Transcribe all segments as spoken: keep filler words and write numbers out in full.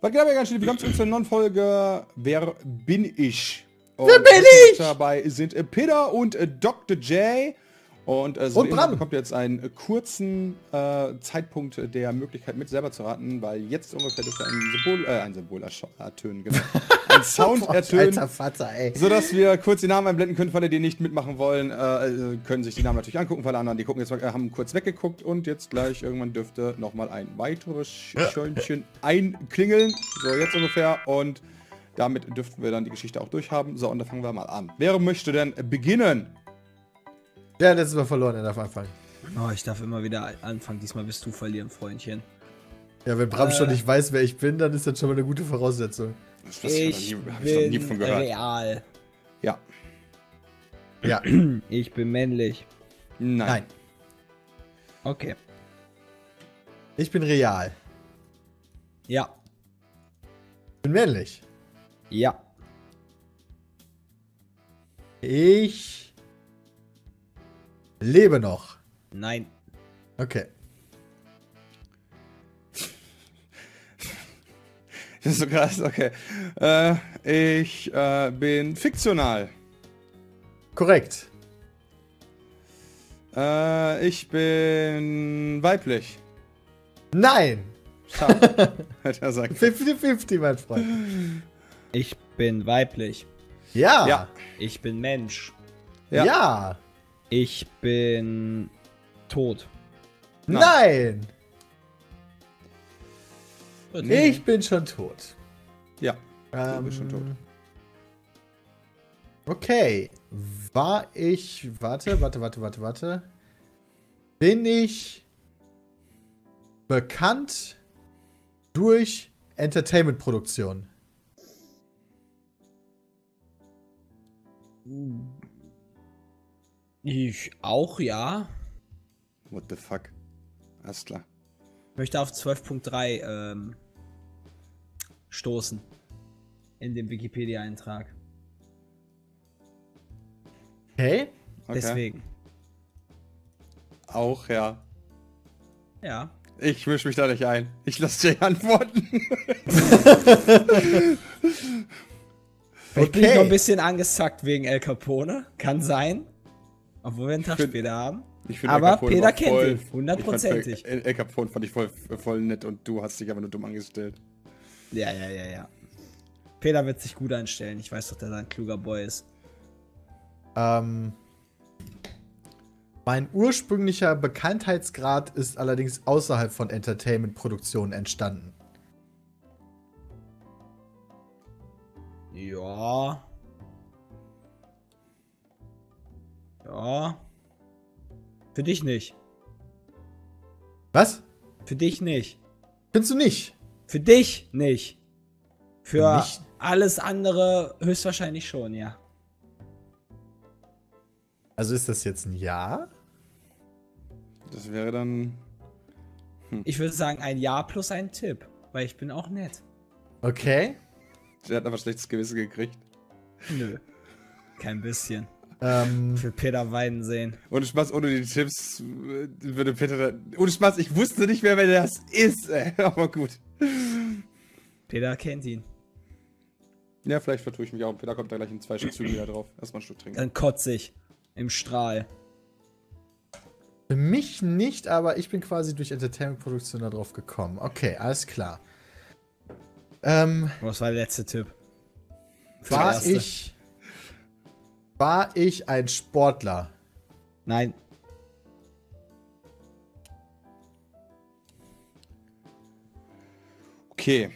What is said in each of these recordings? Was glaube ich ganz schön, wir kommen zu unserer neuen Folge Wer bin ich? Und Wer bin ich? Dabei sind Peter und Doktor J. Und, äh, so und Bram bekommt jetzt einen kurzen äh, Zeitpunkt der Möglichkeit mit selber zu raten, weil jetzt ungefähr dürfte ein Symbol, äh, ein Symbol ertönen, genau. Ein Sound ertönen, sodass wir kurz die Namen einblenden können, falls ihr die nicht mitmachen wollen, äh, können sich die Namen natürlich angucken, weil anderen, die gucken jetzt, haben kurz weggeguckt und jetzt gleich irgendwann dürfte nochmal ein weiteres Schörnchen einklingeln, so jetzt ungefähr und damit dürften wir dann die Geschichte auch durchhaben. So, und da fangen wir mal an. Wer möchte denn beginnen? Ja, das ist mal verloren, er darf anfangen. Oh, ich darf immer wieder anfangen. Diesmal wirst du verlieren, Freundchen. Ja, wenn Bram äh, schon nicht weiß, wer ich bin, dann ist das schon mal eine gute Voraussetzung. Das habe ich noch nie von gehört. Real. Ja. Ja. Ich bin männlich. Nein. Nein. Okay. Ich bin real. Ja. Ich bin männlich. Ja. Ich... lebe noch. Nein. Okay. Das ist so krass, okay. Äh, ich äh, bin fiktional. Korrekt. Äh, ich bin weiblich. Nein. Schade. fünfzig fünfzig, mein Freund. Ich bin weiblich. Ja. Ja. Ich bin Mensch. Ja. Ja. Ich bin tot. Nein! Nein. Ich bin schon tot. Ja, ähm, du bist schon tot. Okay. War ich... Warte, warte, warte, warte, warte. Bin ich bekannt durch Entertainment-Produktion? Uh. Ich auch, ja. What the fuck? Alles klar. Ich möchte auf zwölf Punkt drei ähm, stoßen. In dem Wikipedia-Eintrag. Okay. okay. Deswegen. Auch, ja. Ja. Ich mische mich da nicht ein. Ich lasse Jay antworten. Okay. Ich bin noch ein bisschen angezackt wegen El Capone. Kann sein. Obwohl wir einen Tag find, später haben. Ich aber Peter kennt ihn, hundertprozentig. El Capone fand ich voll, voll nett und du hast dich aber nur dumm angestellt. Ja, ja, ja, ja. Peter wird sich gut anstellen. Ich weiß doch, dass er ein kluger Boy ist. Ähm, mein ursprünglicher Bekanntheitsgrad ist allerdings außerhalb von Entertainment-Produktionen entstanden. Ja... Ja. Für dich nicht. Was? Für dich nicht. Findest du nicht? Für dich nicht. Für nicht? Alles andere höchstwahrscheinlich schon, ja. Also ist das jetzt ein Ja? Das wäre dann... Hm. Ich würde sagen ein Ja plus ein Tipp, weil ich bin auch nett. Okay. Der hat aber schlechtes Gewissen gekriegt. Nö. Kein bisschen. Ähm, für Peter weinen sehen. Ohne Spaß, ohne die Tipps würde Peter... Ohne Spaß, ich wusste nicht mehr, wer das ist, ey. Aber gut. Peter kennt ihn. Ja, vielleicht vertue ich mich auch. Peter kommt da gleich in zwei Zügen wieder drauf. Erstmal ein Stück trinken. Dann kotze ich. Im Strahl. Für mich nicht, aber ich bin quasi durch Entertainment-Produktion da drauf gekommen. Okay, alles klar. Ähm, Was war der letzte Tipp? Für war ich... War ich ein Sportler? Nein. Okay.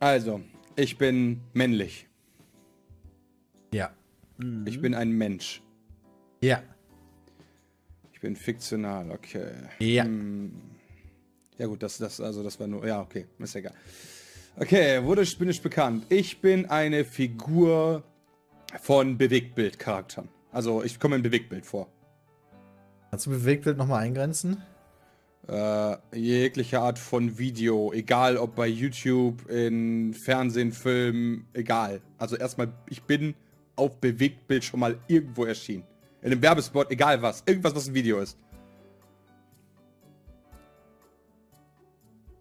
Also, ich bin männlich. Ja. Mhm. Ich bin ein Mensch. Ja. Ich bin fiktional, okay. Ja. Hm. Ja gut, das, das, also das war nur... Ja, okay, ist egal. Okay, wurde bin ich bekannt. Ich bin eine Figur... von Bewegtbildcharakteren. Also, ich komme in Bewegtbild vor. Kannst du Bewegtbild nochmal eingrenzen? Äh, jegliche Art von Video. Egal, ob bei YouTube, in Fernsehen, Film, egal. Also erstmal, ich bin auf Bewegtbild schon mal irgendwo erschienen. In einem Werbespot, egal was. Irgendwas, was ein Video ist.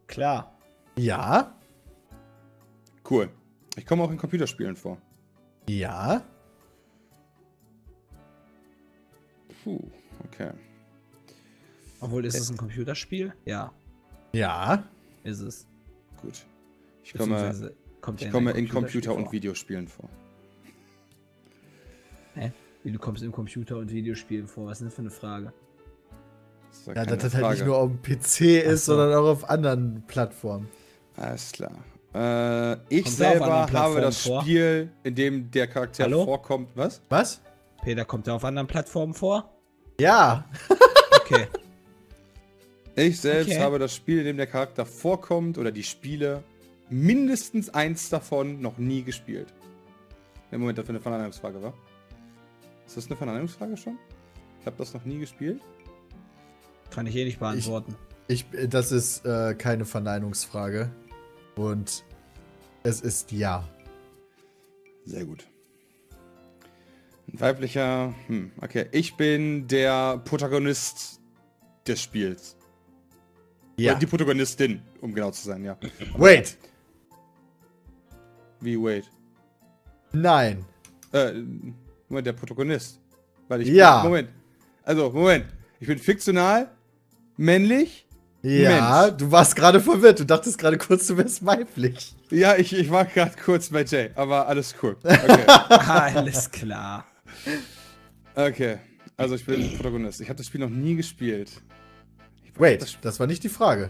Klar. Ja? Cool. Ich komme auch in Computerspielen vor. Ja. Puh, okay. Obwohl, ist es ein Computerspiel? Ja. Ja. Ist es. Gut. Ich komme, kommt ich komme in Computer- und Videospielen vor. Hä? Wie, du kommst in Computer- und Videospielen vor? Was ist denn für eine Frage? Das ja, ja dass das Frage. halt nicht nur auf dem P C ist, so. sondern auch auf anderen Plattformen. Alles klar. Äh, ich kommt selber habe das vor? Spiel, in dem der Charakter Hallo? vorkommt. Was? Was? Peter, kommt er auf anderen Plattformen vor? Ja. Okay. Ich selbst okay. habe das Spiel, in dem der Charakter vorkommt, oder die Spiele, mindestens eins davon noch nie gespielt. Im Moment, dafür eine Verneinungsfrage, wa? Ist das eine Verneinungsfrage schon? Ich habe das noch nie gespielt. Kann ich eh nicht beantworten. Ich, ich, das ist äh, keine Verneinungsfrage. Und es ist ja. Sehr gut. Ein weiblicher... Hm, okay. Ich bin der Protagonist des Spiels. Ja. Oder die Protagonistin, um genau zu sein, ja. Wait! Wie, wait? Nein. Äh, Moment, der Protagonist. Weil ich ja. Bin, Moment. Also, Moment. Ich bin fiktional, männlich, Ja, Mensch. Du warst gerade verwirrt. Du dachtest gerade kurz, du wärst weiblich. Ja, ich, ich war gerade kurz bei Jay, aber alles cool. Okay. Alles klar. Okay, also ich bin Protagonist. Ich habe das Spiel noch nie gespielt. Wait, das, das war nicht die Frage.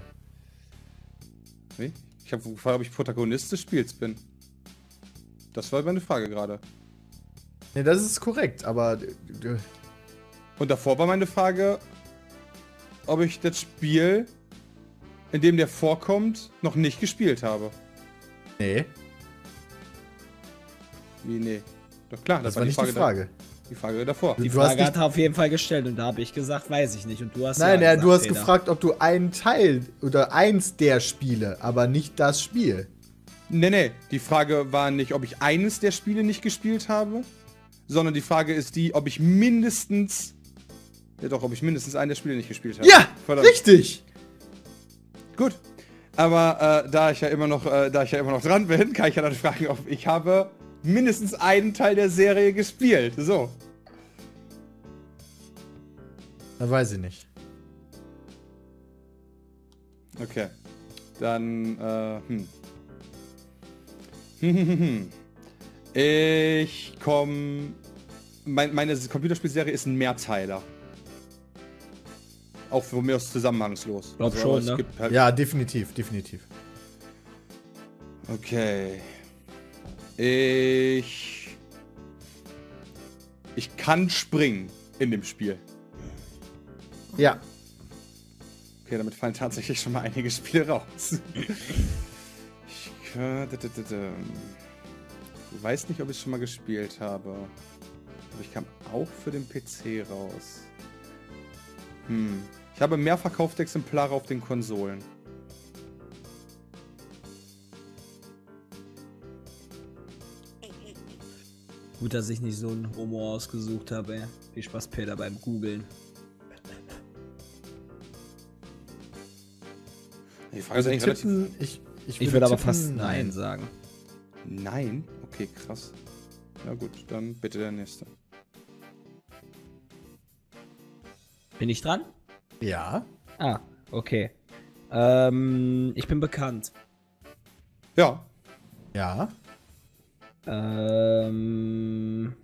Wie? Ich habe gefragt, ob ich Protagonist des Spiels bin. Das war meine Frage gerade. Ja, das ist korrekt, aber... Und davor war meine Frage, ob ich das Spiel, in dem der vorkommt, noch nicht gespielt habe. Nee. Wie, nee? Doch klar, das, das war, war nicht die Frage. Die Frage, da, die Frage davor. Die du Frage hat er auf jeden Fall gestellt und da habe ich gesagt, weiß ich nicht. Und du hast Nein, ja, ja gesagt, du hast Peter. gefragt, ob du einen Teil oder eins der Spiele, aber nicht das Spiel. Nee, nee. Die Frage war nicht, ob ich eines der Spiele nicht gespielt habe, sondern die Frage ist die, ob ich mindestens... Ja doch, ob ich mindestens einen der Spiele nicht gespielt habe. Ja, Verdammt. richtig! Gut. Aber äh, da, ich ja immer noch, äh, da ich ja immer noch dran bin, kann ich ja dann fragen, ob ich habe mindestens einen Teil der Serie gespielt. So. Das weiß ich nicht. Okay. Dann, äh, hm. Hm, hm, hm, hm. Ich komm... Mein, meine Computerspielserie ist ein Mehrteiler. Auch von mir aus zusammenhangslos. Glaub also, schon, ne? Halt ja, definitiv, definitiv. Okay. Ich... Ich kann springen in dem Spiel. Ja. Okay, damit fallen tatsächlich schon mal einige Spiele raus. Ich kann... Ich weiß nicht, ob ich es schon mal gespielt habe. Aber ich kam auch für den P C raus. Hm. Ich habe mehr verkaufte Exemplare auf den Konsolen. Gut, dass ich nicht so einen Homo ausgesucht habe, ey. Viel Spaß, Peter, beim Googeln. Die Frage ist eigentlich relativ... Ich, ich, ich würde aber fast Nein sagen. Nein? Okay, krass. Na gut, dann bitte der Nächste. Bin ich dran? Ja. Ah, okay. Ähm, ich bin bekannt. Ja. Ja. Ähm,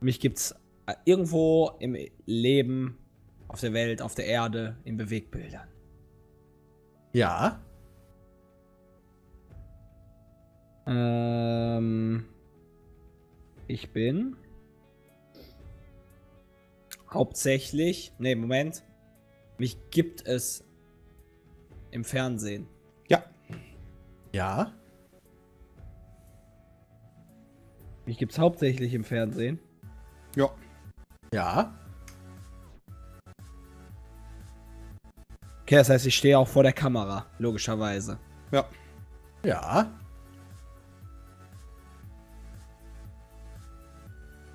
mich gibt's irgendwo im Leben, auf der Welt, auf der Erde, in Bewegtbildern. Ja. Ähm, ich bin... Hauptsächlich, nee, Moment. Mich gibt es im Fernsehen. Ja. Ja. Mich gibt's hauptsächlich im Fernsehen. Ja. Ja. Okay, das heißt, ich stehe auch vor der Kamera, logischerweise. Ja. Ja.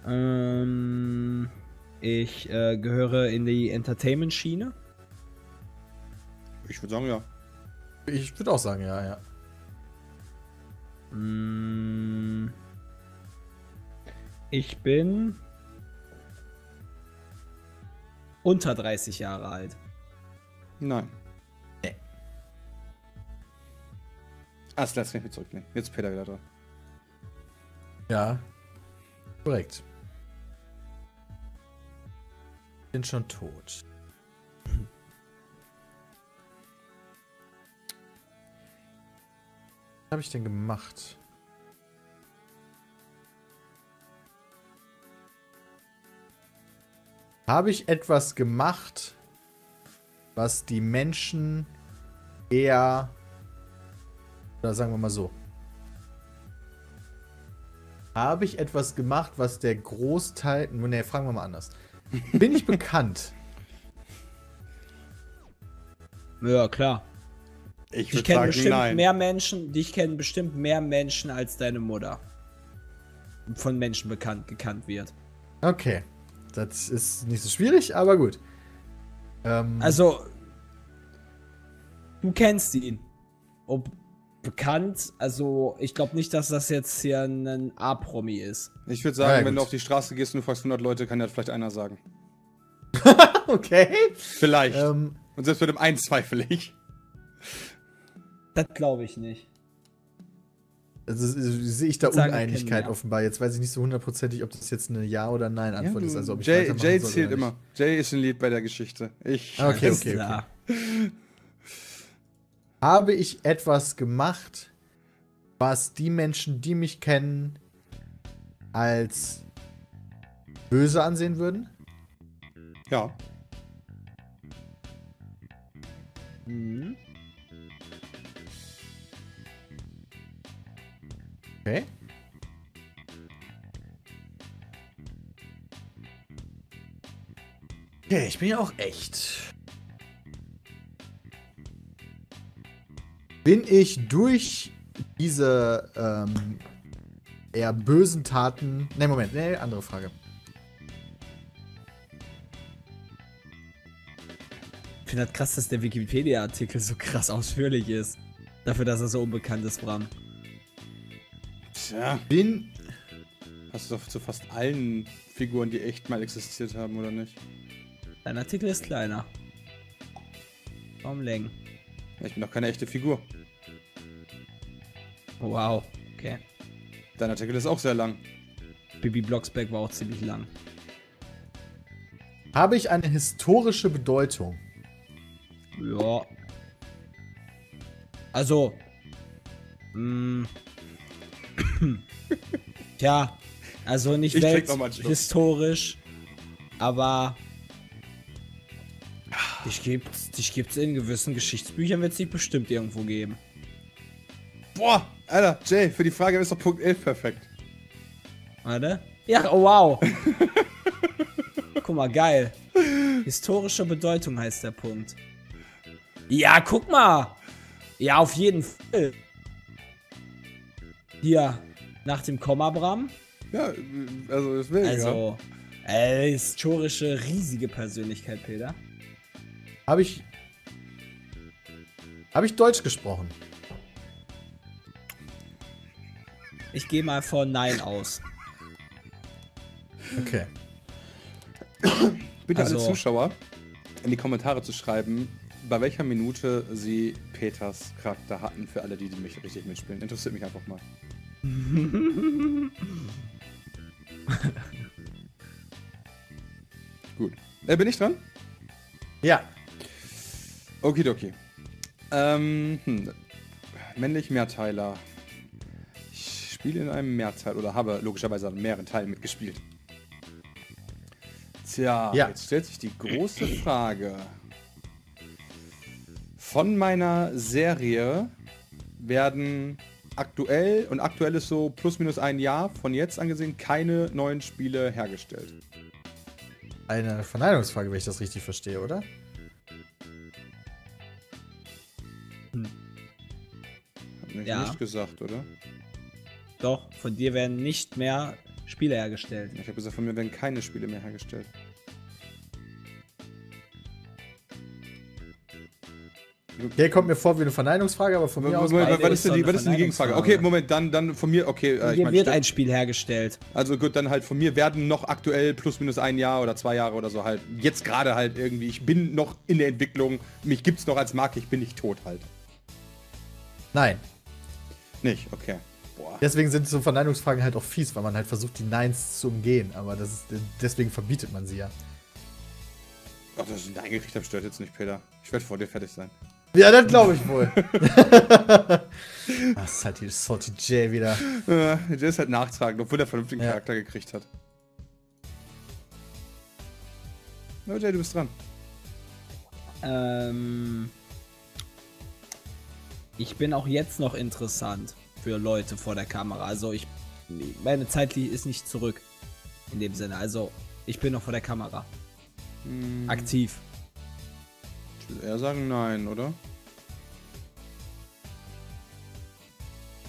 Ähm... Ich äh, gehöre in die Entertainment-Schiene. Ich würde sagen, ja. Ich würde auch sagen, ja, ja. Ich bin unter dreißig Jahre alt. Nein. Nee. Ah, das kann ich mir zurücknehmen. Jetzt ist Peter wieder dran. Ja. Korrekt. Bin schon tot. Was habe ich denn gemacht? Habe ich etwas gemacht, was die Menschen eher, oder sagen wir mal so, habe ich etwas gemacht, was der Großteil, ne, fragen wir mal anders. Bin ich bekannt? Ja, klar. Ich, ich kenne bestimmt nein. mehr Menschen, dich kennen bestimmt mehr Menschen als deine Mutter von Menschen bekannt gekannt wird. Okay. Das ist nicht so schwierig, aber gut. Ähm, also, du kennst ihn. Ob bekannt, also ich glaube nicht, dass das jetzt hier ein A-Promi ist. Ich würde sagen, ja, wenn du auf die Straße gehst und du fragst hundert Leute, kann ja vielleicht einer sagen. Okay. Vielleicht. Ähm, und selbst mit dem einen zweifle ich. Das glaube ich nicht. Also sehe ich da Sagen Uneinigkeit kennen, ja. offenbar. Jetzt weiß ich nicht so hundertprozentig, ob das jetzt eine Ja- oder Nein-Antwort ja, ist. Also ob ich Jay, Jay zählt immer. Jay ist ein Lied bei der Geschichte. Ich. Okay, okay, okay. Habe ich etwas gemacht, was die Menschen, die mich kennen, als böse ansehen würden? Ja. Mhm. Okay. Okay, ich bin ja auch echt. Bin ich durch diese ähm, eher bösen Taten... Ne, Moment, ne, andere Frage. Ich finde das krass, dass der Wikipedia-Artikel so krass ausführlich ist. Dafür, dass er so unbekannt ist, Bram. Ja. Bin. Hast du doch zu fast allen Figuren, die echt mal existiert haben, oder nicht? Dein Artikel ist kleiner. Warum Längen? Ich bin doch keine echte Figur. Wow, okay. Dein Artikel ist auch sehr lang. Bibi Blocksberg war auch ziemlich lang. Habe ich eine historische Bedeutung? Ja. Also. Mh. Tja, also nicht welthistorisch, aber dich gibt's, dich gibt's in gewissen Geschichtsbüchern, wird es dich bestimmt irgendwo geben. Boah, Alter, Jay, für die Frage ist doch Punkt elf perfekt. Warte. Ja, oh wow. Guck mal, geil. Historische Bedeutung heißt der Punkt. Ja, guck mal. Ja, auf jeden Fall. Hier, nach dem Komma, Bram. Ja, also das will ich. Also, ja. äh, historische, riesige Persönlichkeit, Peter. Habe ich... Habe ich Deutsch gesprochen? Ich gehe mal von Nein aus. Okay. Bitte also, alle Zuschauer in die Kommentare zu schreiben, bei welcher Minute sie Peters Charakter hatten, für alle, die, die mich richtig mitspielen. Interessiert mich einfach mal. Gut. Äh, bin ich dran? Ja. Okidoki. Ähm, hm. Männlich Mehrteiler. Ich spiele in einem Mehrteil oder habe logischerweise an mehreren Teilen mitgespielt. Tja, ja. Jetzt stellt sich die große Frage. Von meiner Serie werden aktuell, und aktuell ist so plus minus ein Jahr von jetzt angesehen, keine neuen Spiele hergestellt. Eine Verneinungsfrage, wenn ich das richtig verstehe, oder? Hm. Hab ich ja. nicht gesagt, oder? Doch, von dir werden nicht mehr Spiele hergestellt. Ich habe gesagt, von mir werden keine Spiele mehr hergestellt. Okay, kommt mir vor wie eine Verneinungsfrage, aber von mir aus... Moment, was ist denn die, was ist denn die Gegenfrage? Okay, Moment, dann, dann von mir, okay... Äh, Hier ich wird mein, ein Spiel hergestellt. Also gut, dann halt von mir werden noch aktuell plus minus ein Jahr oder zwei Jahre oder so halt. Jetzt gerade halt irgendwie, ich bin noch in der Entwicklung, mich gibt's noch als Marke, ich bin nicht tot halt. Nein. Nicht, okay. Boah. Deswegen sind so Verneinungsfragen halt auch fies, weil man halt versucht, die Neins zu umgehen, aber das ist, deswegen verbietet man sie ja. Ach, dass ich ihn eingekriegt habe, stört jetzt nicht, Peter. Ich werde vor dir fertig sein. Ja, das glaube ich wohl. Das ist halt die Salty J wieder. Ja, der ist halt nachtragend, obwohl er vernünftigen ja. Charakter gekriegt hat. Na, Jay, du bist dran. Ähm, ich bin auch jetzt noch interessant für Leute vor der Kamera. Also ich, meine Zeit ist nicht zurück. In dem Sinne, also ich bin noch vor der Kamera. Hm. Aktiv. Ich würde eher sagen nein, oder?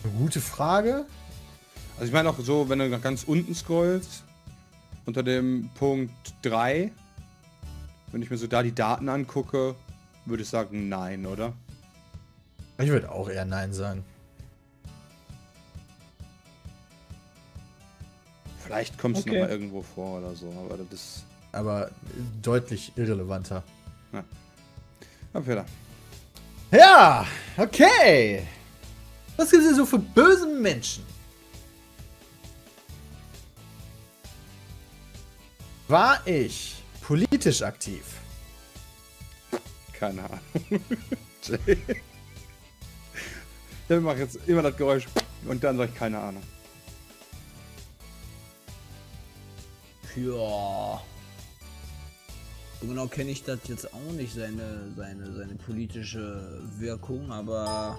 Eine gute Frage. Also ich meine auch so, wenn du nach ganz unten scrollst, unter dem Punkt drei, wenn ich mir so da die Daten angucke, würde ich sagen nein, oder? Ich würde auch eher nein sagen. Vielleicht kommst okay. du nochmal irgendwo vor oder so, aber das ist... Aber deutlich irrelevanter. Ja. Ja, okay. Was gibt es denn so für böse Menschen? War ich politisch aktiv? Keine Ahnung. Jay. Ich mache jetzt immer das Geräusch und dann sage ich keine Ahnung. Ja. So genau kenne ich das jetzt auch nicht, seine, seine, seine politische Wirkung, aber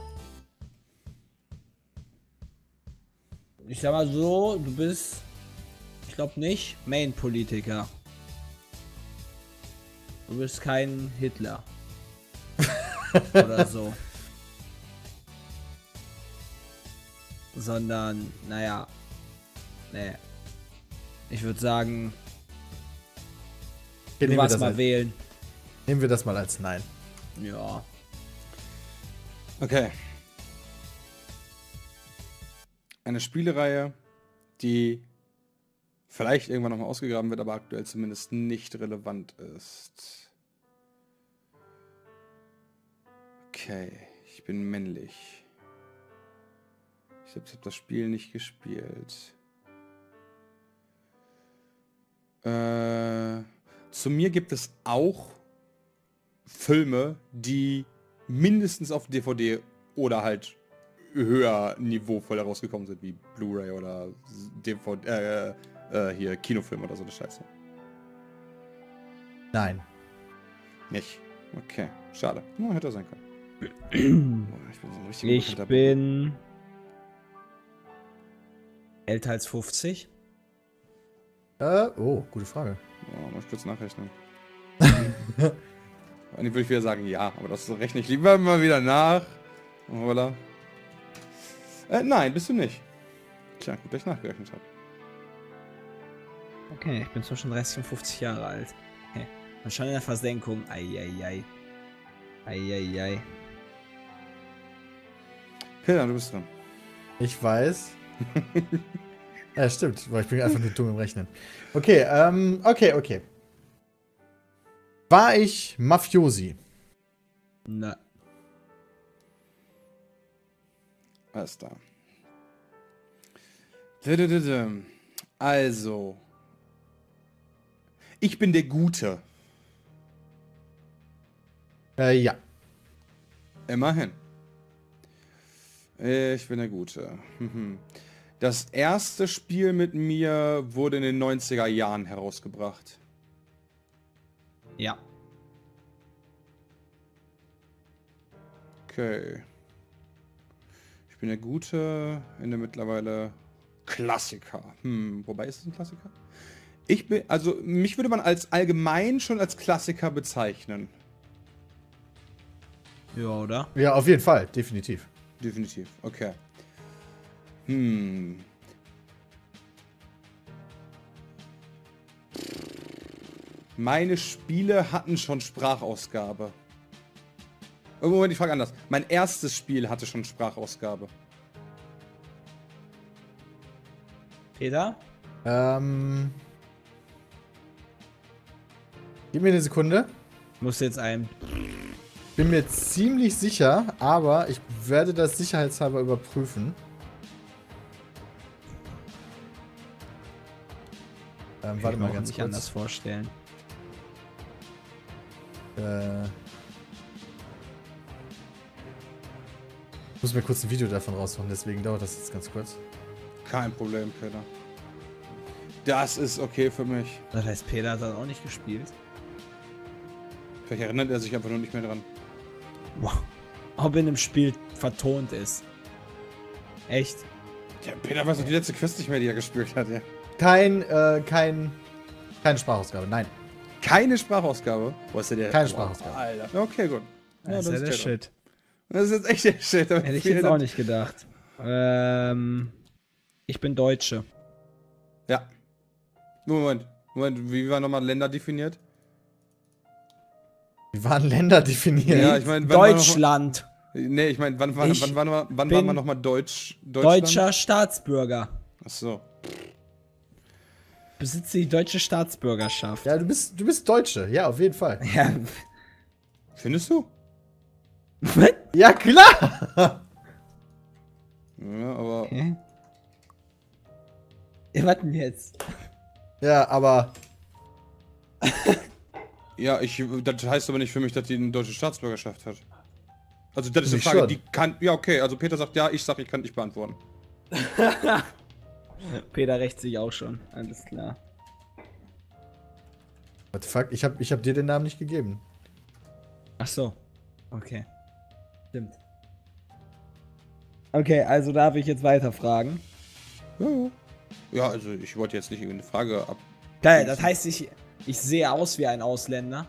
ich sag mal so, du bist, ich glaube nicht, Main-Politiker. Du bist kein Hitler. Oder so. Sondern, naja, nee. Ich würde sagen... Okay, du warst mal als, wählen. Nehmen wir das mal als nein. Ja. Okay. Eine Spielereihe, die vielleicht irgendwann nochmal ausgegraben wird, aber aktuell zumindest nicht relevant ist. Okay, ich bin männlich. Ich selbst habe das Spiel nicht gespielt. Äh... Zu mir gibt es auch Filme, die mindestens auf D V D oder halt höher niveauvoll rausgekommen sind, wie Blu-ray oder D V D, äh, äh, hier Kinofilme oder so eine Scheiße. Nein. Nicht? Okay, schade. Nur hätte er sein können. Ich bin so ein richtig Ich bin... älter als fünfzig? Äh, oh, gute Frage. Oh, muss ich kurz nachrechnen. Und ich würde wieder sagen ja, aber das rechne ich lieber mal wieder nach. Oder? Äh, nein, bist du nicht. Tja, gut, dass ich nachgerechnet habe. Okay, ich bin zwischen dreißig und fünfzig Jahre alt. Okay. Man schaut in der Versenkung. Eieiei. Eieiei. Peter, du bist dran. Ich weiß. Ja, stimmt, weil ich bin einfach nur dumm im Rechnen. Okay, ähm, okay, okay. War ich Mafiosi? Na. Alles da. Also. Ich bin der Gute. Äh, ja. Immerhin. Ich bin der Gute. Mhm. Das erste Spiel mit mir wurde in den neunziger Jahren herausgebracht. Ja. Okay. Ich bin der Gute in der mittlerweile Klassiker. Hm, wobei ist es ein Klassiker? Ich bin, also mich würde man als allgemein schon als Klassiker bezeichnen. Ja, oder? Ja, auf jeden Fall, definitiv. Definitiv, okay. Hm. Meine Spiele hatten schon Sprachausgabe. Moment, ich frage anders. Mein erstes Spiel hatte schon Sprachausgabe. Peter? Ähm... Gib mir eine Sekunde. Musst du jetzt ein... Bin mir ziemlich sicher, aber ich werde das sicherheitshalber überprüfen. Ähm, warte mal ganz kurz. Ich kann mir anders vorstellen. Äh... Ich muss mir kurz ein Video davon rausholen, deswegen dauert das jetzt ganz kurz. Kein Problem, Peter. Das ist okay für mich. Das heißt, Peter hat das auch nicht gespielt. Vielleicht erinnert er sich einfach nur nicht mehr dran. Wow. Ob in einem Spiel vertont ist. Echt? Ja, Peter weiß doch die letzte Quest nicht mehr, die er gespielt hat, ja. Kein, äh, kein... Keine Sprachausgabe, nein. Keine Sprachausgabe? Wo ist denn der? Keine Sprachausgabe. Oh, Alter. Okay, gut. Ja, das, das ist ja der Shit. Das ist jetzt echt der Shit. Hätte ich jetzt auch nicht gedacht. Ähm... Ich bin Deutsche. Ja. Moment, Moment, wie waren nochmal Länder definiert? Wie waren Länder definiert? Ja, ich mein, Deutschland. War noch, nee, ich meine, wann, wann, wann, wann, wann, wann war man nochmal Deutsch? Deutschland? Deutscher Staatsbürger. Ach so. Besitze die deutsche Staatsbürgerschaft. Ja, du bist, du bist Deutsche, ja, auf jeden Fall. Ja. Findest du? Ja, klar! Ja, aber... Okay. Wir warten jetzt. Ja, aber... ja, ich, das heißt aber nicht für mich, dass die eine deutsche Staatsbürgerschaft hat. Also das ist eine Frage, die kann... Ja, okay, also Peter sagt ja, ich sag, ich kann nicht beantworten. Peter rächt sich auch schon, alles klar. What the fuck, ich hab, ich hab dir den Namen nicht gegeben. Ach so, okay. Stimmt. Okay, also darf ich jetzt weiterfragen? Ja, ja. Ja, also ich wollte jetzt nicht irgendeine Frage ab... Geil, das heißt, ich, ich sehe aus wie ein Ausländer.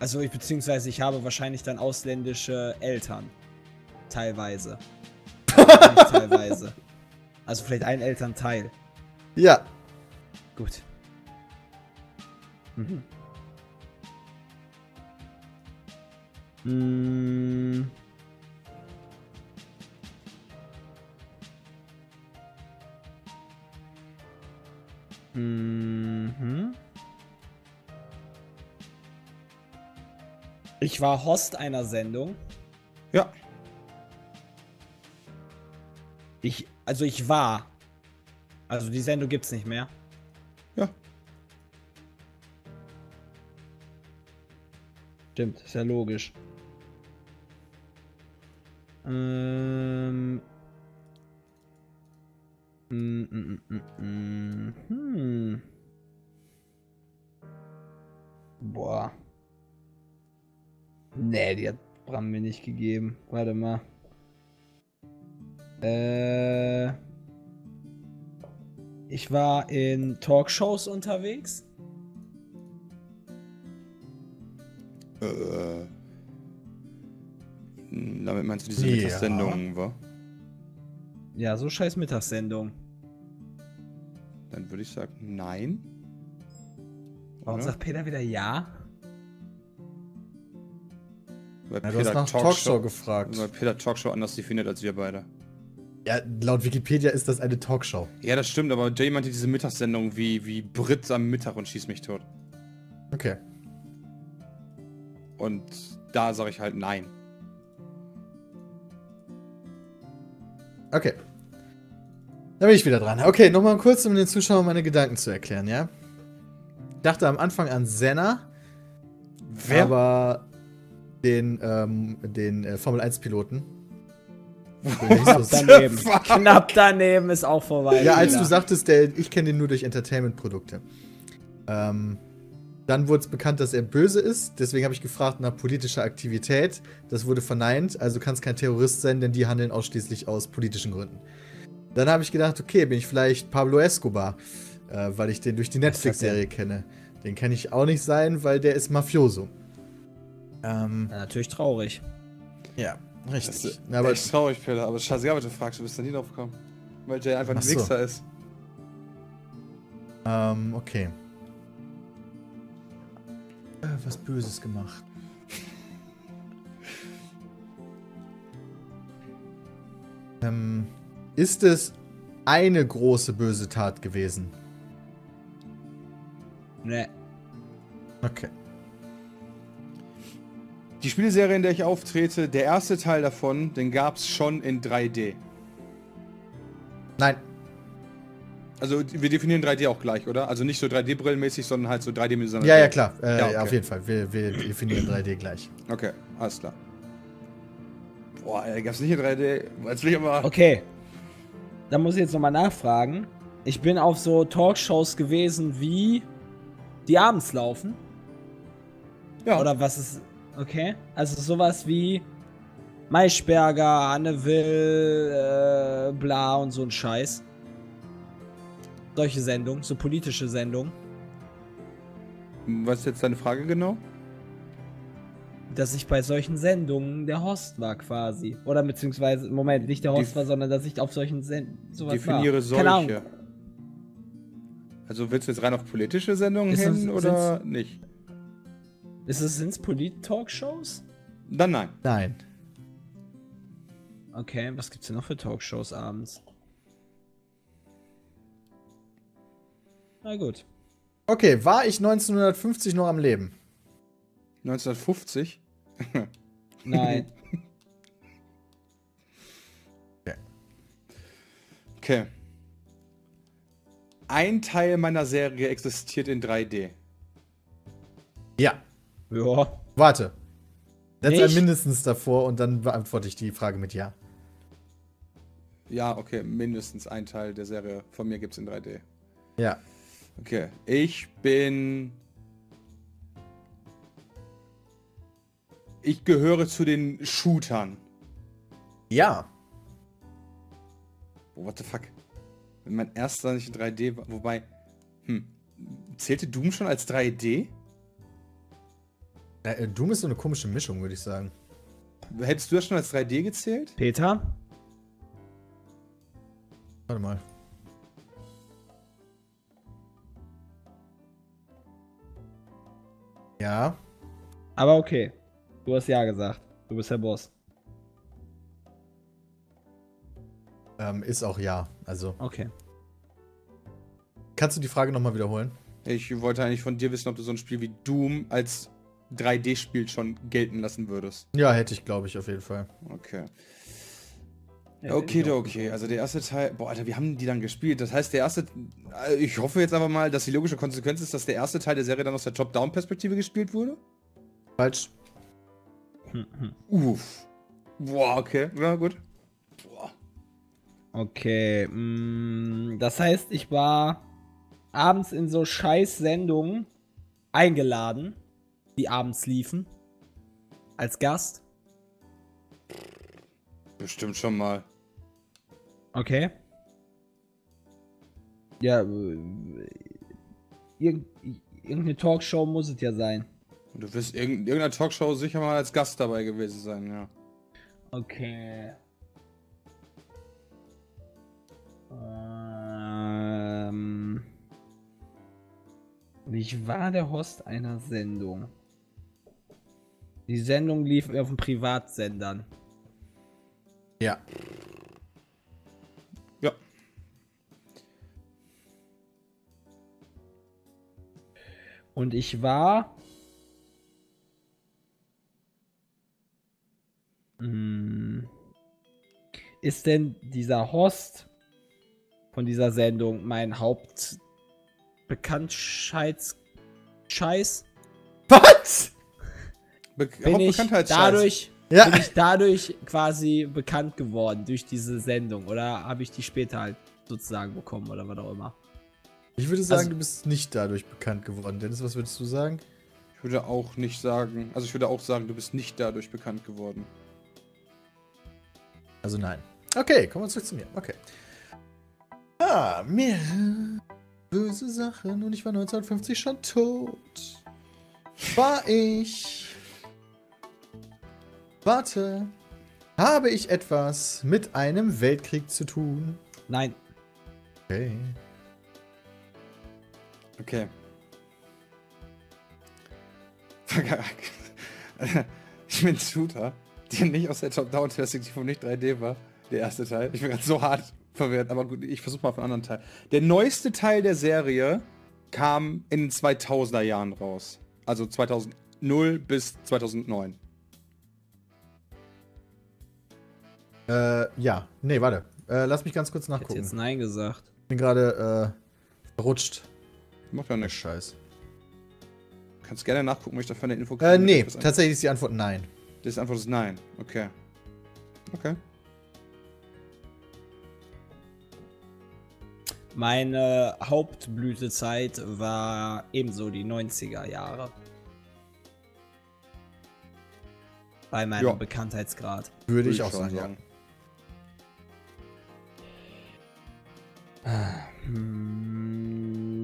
Also ich, beziehungsweise ich habe wahrscheinlich dann ausländische Eltern. Teilweise. Nicht teilweise. Also vielleicht ein Elternteil. Ja. Gut. Mhm. Mmh. Mhm. Ich war Host einer Sendung. Ja. Ich, also ich war. Also die Sendung gibt's nicht mehr. Ja. Stimmt, ist ja logisch. Ähm... Hm. Boah. Nee, die hat Bram mir nicht gegeben. Warte mal. Äh. Ich war in Talkshows unterwegs. Äh. Damit meinst du diese ja. Mittagssendungen, wa? Ja, so scheiß Mittagssendung. Dann würde ich sagen, nein. Warum sagt Peter wieder ja? Weil ja, Peter du hast nach Talkshow, Talkshow gefragt. Weil Peter Talkshow anders definiert als wir beide. Ja, laut Wikipedia ist das eine Talkshow. Ja, das stimmt, aber Jay meinte diese Mittagssendung wie, wie Brit am Mittag und schieß mich tot. Okay. Und da sage ich halt nein. Okay. Da bin ich wieder dran. Okay, nochmal kurz, um den Zuschauern meine Gedanken zu erklären, ja? Ich dachte am Anfang an Senna, wer? Aber den, ähm, den äh, Formel eins Piloten. Knapp daneben. Knapp daneben ist auch vorbei. Ja, als du sagtest, der, ich kenne den nur durch Entertainment-Produkte. Ähm, dann wurde es bekannt, dass er böse ist. Deswegen habe ich gefragt nach politischer Aktivität. Das wurde verneint. Also kann es kein Terrorist sein, denn die handeln ausschließlich aus politischen Gründen. Dann habe ich gedacht, okay, bin ich vielleicht Pablo Escobar, äh, weil ich den durch die Netflix-Serie kenne. Den kann ich auch nicht sein, weil der ist Mafioso. Ähm, ja, natürlich traurig. Ja, richtig. Das ist Na, aber echt traurig, Peter, aber scheißegal, was du fragst, du bist da nie drauf gekommen. Weil Jay einfach ein Wichser so. ist. Ähm, okay. Äh, was Böses gemacht. Ähm, ist es eine große böse Tat gewesen? Nee. Okay. Die Spielserie, in der ich auftrete, der erste Teil davon, den gab es schon in drei D. Nein. Also wir definieren drei D auch gleich, oder? Also nicht so drei D-Brillenmäßig, sondern halt so drei D-mäßig. Ja, ja, klar. Äh, ja, okay. Auf jeden Fall. Wir, wir definieren drei D gleich. Okay, alles klar. Boah, da gab es nicht in drei D. Jetzt will ich aber... Okay. Da muss ich jetzt nochmal nachfragen. Ich bin auf so Talkshows gewesen wie... Die abends laufen? Ja. Oder was ist... Okay. Also sowas wie... Maischberger, Anne Will, äh, bla und so ein Scheiß. Solche Sendungen, so politische Sendungen. Was ist jetzt deine Frage genau? Dass ich bei solchen Sendungen der Host war quasi. Oder beziehungsweise, Moment, nicht der Host Def war, sondern dass ich auf solchen Sendungen sowas definiere war. Solche. Keine Ahnung. Also willst du jetzt rein auf politische Sendungen ist hin das, oder nicht? Ist es ins Polit-Talkshows? Dann nein. Nein. Okay, was gibt's denn noch für Talkshows abends? Na gut. Okay, war ich neunzehnhundertfünfzig noch am Leben? neunzehnhundertfünfzig? Nein. Okay. Okay. Ein Teil meiner Serie existiert in drei D. Ja. Ja. Warte. Setz ein mindestens davor und dann beantworte ich die Frage mit ja. Ja, okay. Mindestens ein Teil der Serie von mir gibt es in drei D. Ja. Okay. Ich bin... Ich gehöre zu den Shootern. Ja. Oh, what the fuck? Wenn mein erster nicht in drei D war, wobei, hm, zählte Doom schon als drei D? Äh, Doom ist so eine komische Mischung, würde ich sagen. Hättest du das schon als drei D gezählt? Peter? Warte mal. Ja. Aber okay. Du hast ja gesagt. Du bist der Boss. Ähm, ist auch ja, also. Okay. Kannst du die Frage nochmal wiederholen? Ich wollte eigentlich von dir wissen, ob du so ein Spiel wie Doom als drei D-Spiel schon gelten lassen würdest. Ja, hätte ich, glaube ich, auf jeden Fall. Okay. Ja, okay, okay. Also der erste Teil... Boah, Alter, wie haben die dann gespielt? Das heißt, der erste... Ich hoffe jetzt einfach mal, dass die logische Konsequenz ist, dass der erste Teil der Serie dann aus der Top-Down-Perspektive gespielt wurde? Falsch. Uff. Boah, okay. Ja, gut. Okay, mh, das heißt, ich war abends in so scheiß Sendungen eingeladen, die abends liefen, als Gast. Bestimmt schon mal. Okay. Ja, irg irgendeine Talkshow muss es ja sein. Du wirst irg irgendeiner Talkshow sicher mal als Gast dabei gewesen sein, ja. Okay. Ähm. Ich war der Host einer Sendung. Die Sendung lief auf den Privatsendern. Ja. Ja. Und ich war. Hm. Ist denn dieser Host von dieser Sendung mein Hauptbekanntscheiß-Scheiß? Was? Be bin ich dadurch, ja. bin ich dadurch quasi bekannt geworden, durch diese Sendung? Oder habe ich die später halt sozusagen bekommen oder was auch immer? Ich würde sagen, also, du bist nicht dadurch bekannt geworden. Dennis, was würdest du sagen? Ich würde auch nicht sagen, also ich würde auch sagen, du bist nicht dadurch bekannt geworden. Also nein. Okay, kommen wir zurück zu mir. Okay. Ah, mehr böse Sachen und ich war neunzehnhundertfünfzig schon tot. War ich... Warte. Habe ich etwas mit einem Weltkrieg zu tun? Nein. Okay. Okay. Ich bin Shooter, der nicht aus der Top-Down-Perspektive und nicht drei D war. der erste Teil. Ich bin gerade so hart verwirrt, aber gut, ich versuche mal auf einen anderen Teil. Der neueste Teil der Serie kam in den zweitausender Jahren raus. Also zweitausend bis zweitausendneun. Äh, ja. Nee, warte. Äh, lass mich ganz kurz nachgucken. Ich hätte jetzt Nein gesagt. Ich bin gerade, äh, verrutscht. Macht ja nichts. Scheiß. Du kannst gerne nachgucken, ob ich dafür eine Info kriege. Äh, nee, tatsächlich ist die Antwort Nein. Die Antwort ist Nein. Okay. Okay. Meine Hauptblütezeit war ebenso die neunziger Jahre. Bei meinem ja. Bekanntheitsgrad. Würde ich, ich auch sagen. sagen.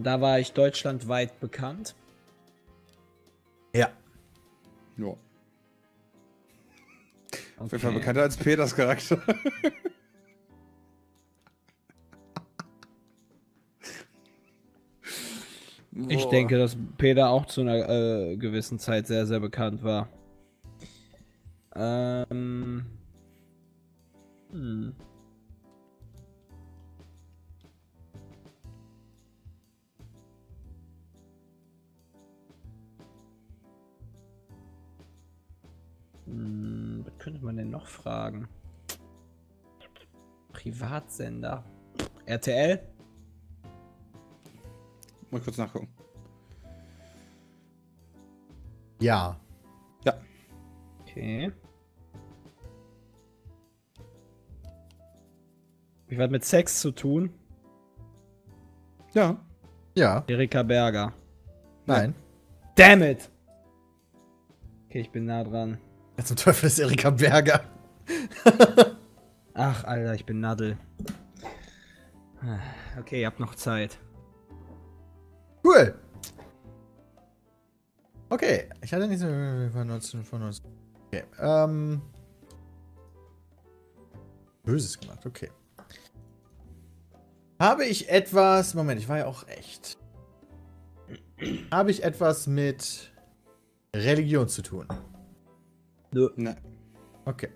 Da war ich deutschlandweit bekannt. Ja. Ja. Okay. Auf jeden Fall bekannter als Peters Charakter. Ich Boah. denke, dass Peter auch zu einer äh, gewissen Zeit sehr, sehr bekannt war. Ähm. Hm. Hm, was könnte man denn noch fragen? Privatsender. R T L? Mal kurz nachgucken. Ja. Ja. Okay. Ich war mit Sex zu tun. Ja. Ja. Erika Berger. Nein. Damn it! Okay, ich bin nah dran. Ja, zum Teufel ist Erika Berger. Ach, Alter, ich bin Nadel. Okay, ihr habt noch Zeit. Cool. Okay, ich hatte nicht so neunzehn von neunzehn. Okay, ähm. Böses gemacht, okay. Habe ich etwas. Moment, ich war ja auch echt. Habe ich etwas mit Religion zu tun? Nö. Nein. Okay.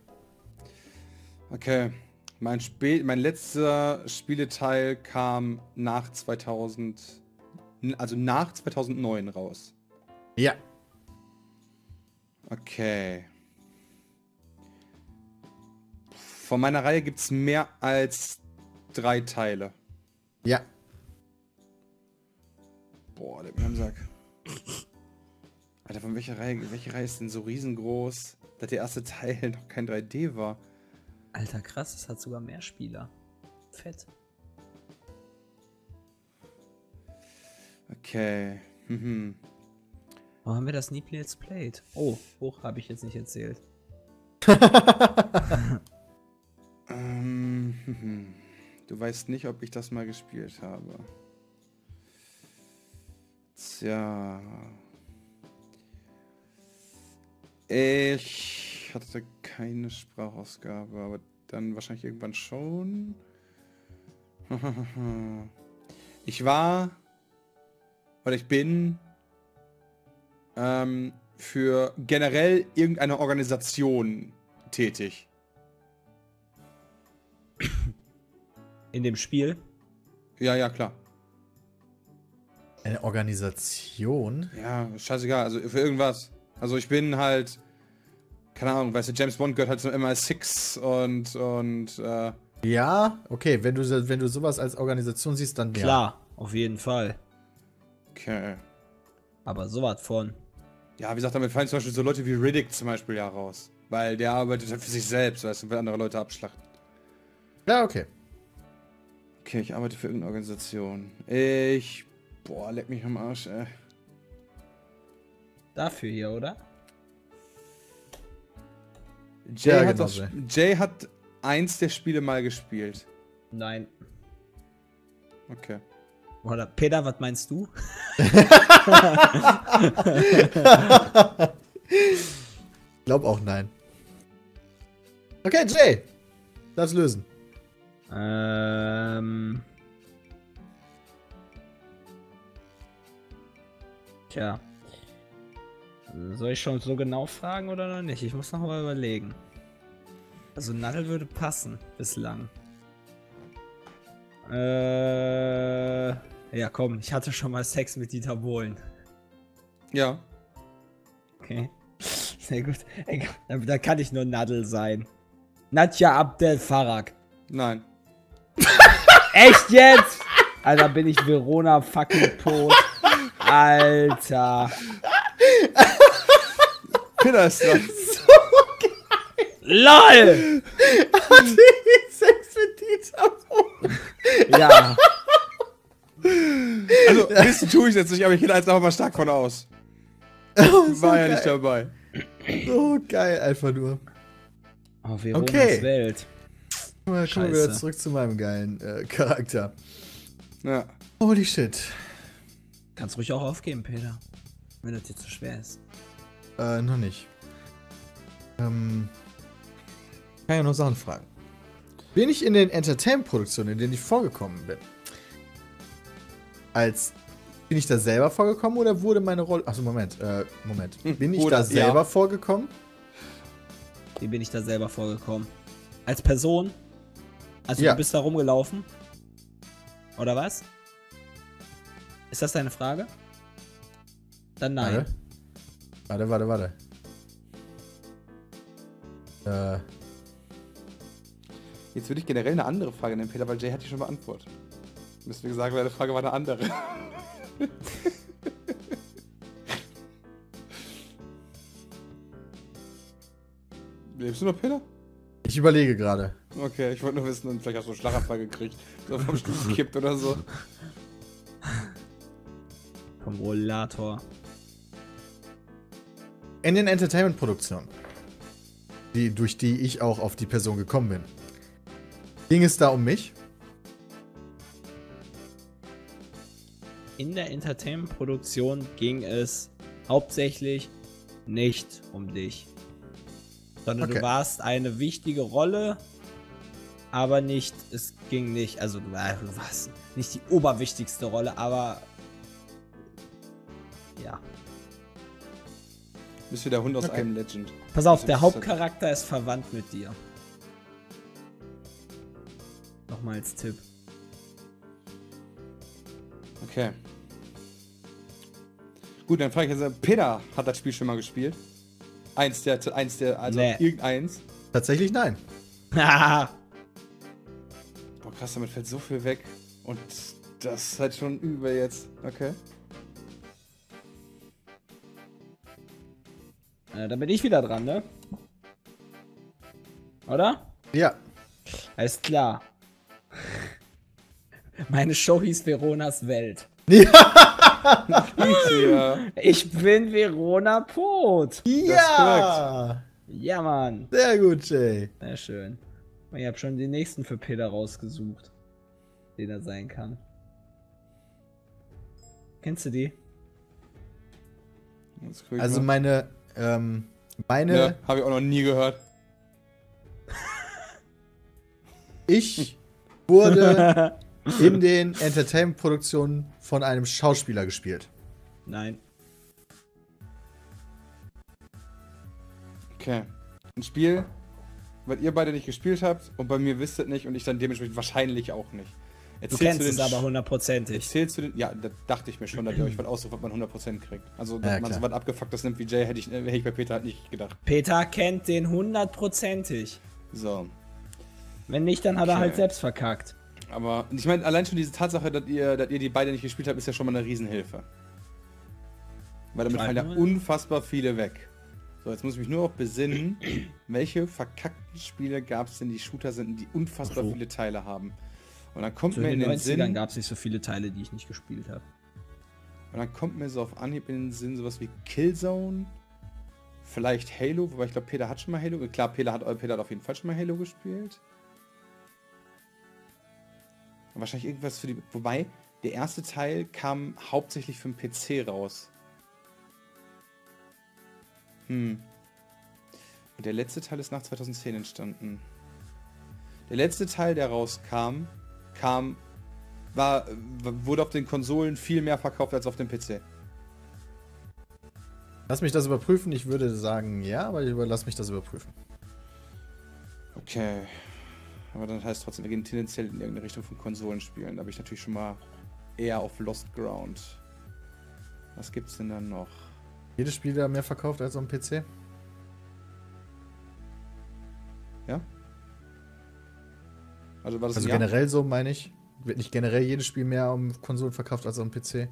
Okay. Mein, Spiel, mein letzter Spieleteil kam nach zweitausend. Also nach zweitausendneun raus. Ja. Okay. Von meiner Reihe gibt es mehr als drei Teile. Ja. Boah, leck mir am Sack. Alter, von welcher Reihe, welche Reihe ist denn so riesengroß, dass der erste Teil noch kein drei D war? Alter, krass, es hat sogar mehr Spieler. Fett. Okay. Mhm. Warum haben wir das nie Let's Played? Oh, hoch habe ich jetzt nicht erzählt. ähm, mhm. Du weißt nicht, ob ich das mal gespielt habe. Tja. Ich hatte keine Sprachausgabe, aber dann wahrscheinlich irgendwann schon. Ich war... Oder ich bin ähm, für generell irgendeine Organisation tätig. In dem Spiel? Ja, ja, klar. Eine Organisation? Ja, scheißegal, also für irgendwas. Also ich bin halt, keine Ahnung, weißt du, James Bond gehört halt zum M I sechs und, und, äh. Ja, okay, wenn du, wenn du sowas als Organisation siehst, dann ja. Klar, auf jeden Fall. Okay. Aber sowas von. Ja, wie gesagt, damit fallen zum Beispiel so Leute wie Riddick zum Beispiel ja raus. Weil der arbeitet halt für sich selbst, weißt du, will andere Leute abschlachten. Ja, okay. Okay, ich arbeite für irgendeine Organisation. Ich... Boah, leck mich am Arsch, ey. Dafür hier, oder? Jay, ja, hat, genau das, Jay hat eins der Spiele mal gespielt. Nein. Okay. Oder Peter, was meinst du? Ich glaube auch nein. Okay, Jay. Lass lösen. Ähm. Tja. Soll ich schon so genau fragen oder noch nicht? Ich muss noch mal überlegen. Also Nadel würde passen, bislang. Äh, ja komm, ich hatte schon mal Sex mit Dieter Bohlen. Ja. Okay, sehr gut. Da kann ich nur Nadel sein. Nadja Abdel Farag. Nein. Echt jetzt? Alter, bin ich Verona fucking Poth. Alter. Peter ist dran. LOL! Hatte ich Sex mit Dieter Bohlen? Ja. Also, wissen tue ich jetzt nicht, aber ich gehe da jetzt einfach mal stark von aus. Oh, so war geil. Ja nicht dabei. So geil, einfach nur. Oh, Veronas okay. Welt. Mal kommen wir wieder zurück zu meinem geilen äh, Charakter. Ja. Holy shit. Kannst ruhig auch aufgeben, Peter. Wenn das dir zu schwer ist. Äh, noch nicht. Ähm... Kann ja nur Sachen fragen. Bin ich in den Entertainment-Produktionen, in denen ich vorgekommen bin, als... Bin ich da selber vorgekommen oder wurde meine Rolle... Achso, Moment, äh, Moment. Bin ich oder, da selber ja. vorgekommen? Wie bin ich da selber vorgekommen? Als Person? Also ja. Du bist da rumgelaufen? Oder was? Ist das deine Frage? Dann nein. Warte, warte, warte. warte. Äh... Jetzt würde ich generell eine andere Frage nehmen, Peter, weil Jay hat die schon beantwortet. Müssen wir gesagt, deine Frage war eine andere. Lebst du noch, Peter? Ich überlege gerade. Okay, ich wollte nur wissen, und vielleicht hast du einen Schlaganfall gekriegt. So vom Stuhl gekippt oder so. Vom Rollator. In den Entertainment-Produktionen, die, durch die ich auch auf die Person gekommen bin, ging es da um mich? In der Entertainment-Produktion ging es hauptsächlich nicht um dich. Sondern okay. Du warst eine wichtige Rolle, aber nicht, es ging nicht, also du warst nicht die oberwichtigste Rolle, aber ja. Du bist wie der Hund aus okay. einem Legend. Pass auf, der Hauptcharakter ist verwandt mit dir. Nochmal als Tipp. Okay. Gut, dann frage ich jetzt, Peter hat das Spiel schon mal gespielt? Eins der, eins der, also nee. irgendeins? Tatsächlich nein. Boah, krass, damit fällt so viel weg. Und das ist halt schon über jetzt. Okay. Äh, dann bin ich wieder dran, ne? Oder? Ja. Alles klar. Meine Show hieß Veronas Welt. Ja. Ich bin Verona Poth. Ja. Ja, Mann. Sehr gut, Jay. Sehr schön. Ich habe schon den nächsten für Peter rausgesucht, den er sein kann. Kennst du die? Also meine, ähm, meine... Ja, habe ich auch noch nie gehört. Ich wurde... In den Entertainment-Produktionen von einem Schauspieler gespielt. Nein. Okay. Ein Spiel, was ihr beide nicht gespielt habt und bei mir wisstet nicht und ich dann dementsprechend wahrscheinlich auch nicht. Erzählst du kennst du den es aber hundertprozentig. Erzählst du den? Ja, da dachte ich mir schon, dass ihr euch was aussucht, was man hundert Prozent kriegt. Also, dass ja, man so was Abgefucktes nimmt wie Jay, hätte ich, hätte ich bei Peter halt nicht gedacht. Peter kennt den hundertprozentig. So. Wenn nicht, dann okay. hat er halt selbst verkackt. Aber ich meine, allein schon diese Tatsache, dass ihr, dass ihr die beide nicht gespielt habt, ist ja schon mal eine Riesenhilfe. Weil damit fallen ja unfassbar viele weg. So, jetzt muss ich mich nur auch besinnen, welche verkackten Spiele gab es denn, die Shooter sind, die unfassbar so. viele Teile haben. Und dann kommt so, mir in den, in den Sinn... Dann gab es nicht so viele Teile, die ich nicht gespielt habe. Und dann kommt mir so auf Anhieb in den Sinn sowas wie Killzone, vielleicht Halo, wobei ich glaube, Peter hat schon mal Halo... Klar, Peter hat, Peter hat auf jeden Fall schon mal Halo gespielt. Wahrscheinlich irgendwas für die... Wobei, der erste Teil kam hauptsächlich für den P C raus. Hm. Und der letzte Teil ist nach zweitausendzehn entstanden. Der letzte Teil, der rauskam, kam... war... wurde auf den Konsolen viel mehr verkauft als auf dem P C. Lass mich das überprüfen. Ich würde sagen, ja, aber lass mich das überprüfen. Okay. Aber das heißt trotzdem, wir gehen tendenziell in irgendeine Richtung von Konsolen spielen. Da bin ich natürlich schon mal eher auf Lost Ground. Was gibt's denn dann noch? Jedes Spiel da mehr verkauft als am P C? Ja? Also, war das also generell so, meine ich. Wird nicht generell jedes Spiel mehr am Konsolen verkauft als am P C?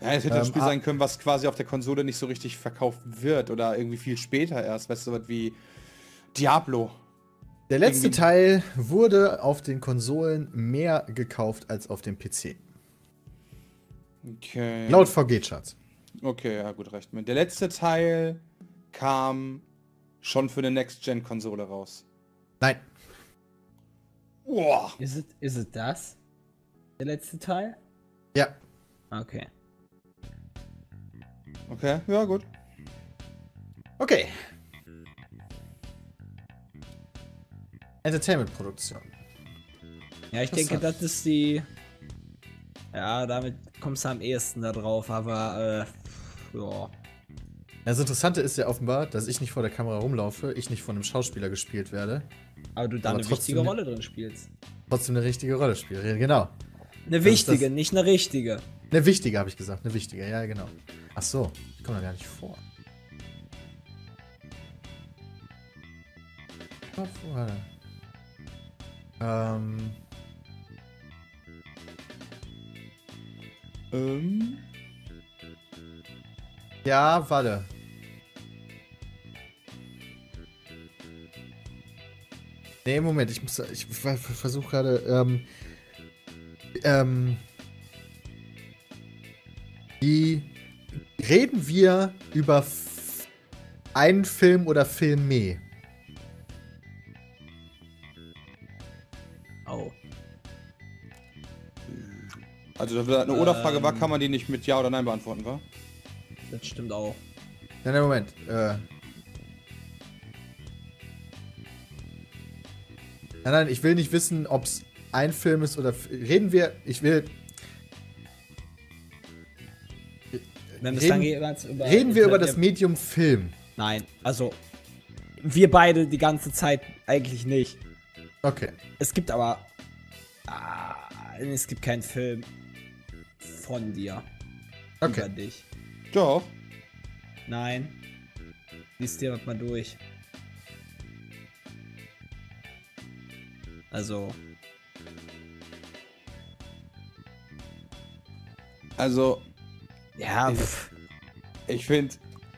Ja, es hätte ähm, ein Spiel sein können, was quasi auf der Konsole nicht so richtig verkauft wird. Oder irgendwie viel später erst. Weißt du, was wie Diablo. Der letzte irgendwie Teil wurde auf den Konsolen mehr gekauft als auf dem P C. Okay. Laut V G-Charts. Okay, ja gut, recht. Der letzte Teil kam schon für eine Next-Gen-Konsole raus. Nein. Boah. Ist es, ist es das? Der letzte Teil? Ja. Okay. Okay, ja gut. Okay. Entertainment-Produktion. Ja, ich denke, das ist die... Ja, damit kommst du am ehesten da drauf, aber äh, ja. Das Interessante ist ja offenbar, dass ich nicht vor der Kamera rumlaufe, ich nicht von einem Schauspieler gespielt werde. Aber du da aber eine wichtige Rolle drin spielst. Trotzdem eine richtige Rolle spielst, genau. Eine wichtige, das, nicht eine richtige. Eine wichtige, habe ich gesagt, eine wichtige, ja genau. Ach so, ich komme da gar nicht vor. Oh, warte. Ähm... Ähm. Ja, warte. Nee, Moment, ich muss. Ich versuche gerade. Ähm. Ähm. Die. Reden wir über einen Film oder Filme? Oh. Also, da eine Oder-Frage ähm, war, kann man die nicht mit Ja oder Nein beantworten, wa? Das stimmt auch. Nein, nein, Moment. Äh. Nein, nein, ich will nicht wissen, ob es ein Film ist oder... Reden wir... Ich will... Wenn reden, über reden wir über das Medium Film? Nein, also... Wir beide die ganze Zeit eigentlich nicht. Okay. Es gibt aber... Ah, es gibt keinen Film... Von dir. Okay. Über dich. Doch. Nein. Lies dir was mal durch. Also. Also. Ja. Pff. Ich finde,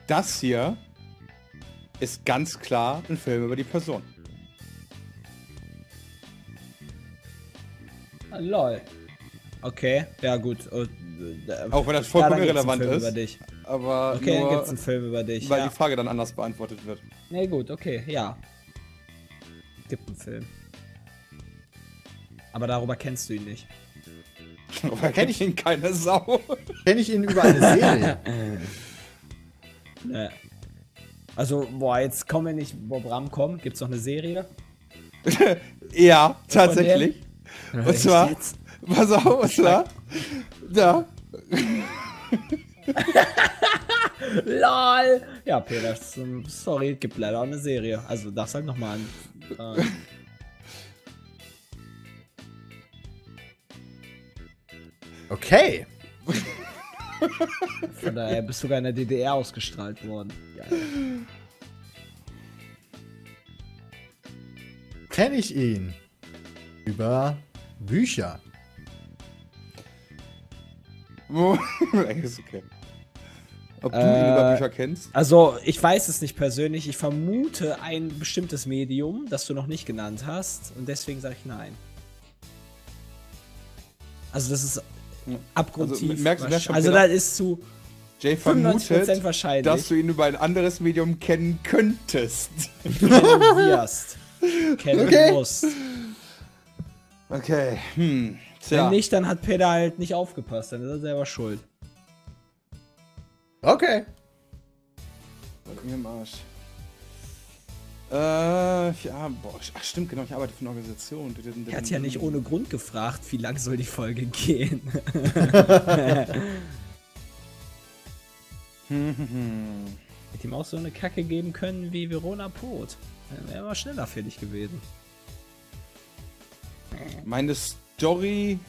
das hier ist ganz klar ein Film über die Person. Ah, lol. Okay, ja gut. Auch wenn das vollkommen irrelevant ist. Über dich. Aber okay, dann gibt's einen Film über dich. Weil ja. die Frage dann anders beantwortet wird. Nee, gut, okay, ja. Gibt einen Film. Aber darüber kennst du ihn nicht. Darüber kenn ich ihn keine Sau. Kenn ich ihn über eine Serie. Nee. Also, boah, jetzt kommen wir nicht, wo Bram kommt. Gibt's noch eine Serie? Ja, tatsächlich. Und zwar... Jetzt? Pass auf, was da? Da. LOL! Ja, Peter, sorry, gibt leider auch eine Serie. Also, darfst halt nochmal an. Äh. Okay. Von daher bist du sogar in der D D R ausgestrahlt worden. Geil. Kenn ich ihn? Über Bücher. Okay. Ob du äh, ihn über Bücher kennst? Also, ich weiß es nicht persönlich. Ich vermute ein bestimmtes Medium, das du noch nicht genannt hast. Und deswegen sage ich nein. Also, das ist ja. abgrundtief. Also, merkst du das schon, also das ist zu Jay vermutet, wahrscheinlich, dass du ihn über ein anderes Medium kennen könntest. Kennen wirst. Kennen okay. musst. Okay, hm. Tja. Wenn nicht, dann hat Peter halt nicht aufgepasst, dann ist er selber schuld. Okay. Mir im Arsch. Äh, ja, boah, ach stimmt, genau, ich arbeite für eine Organisation. Er hat ja nicht ohne Grund gefragt, wie lang soll die Folge gehen. Hätte ihm auch so eine Kacke geben können wie Verona Poth. Dann wäre er schneller für dich gewesen. Meine Story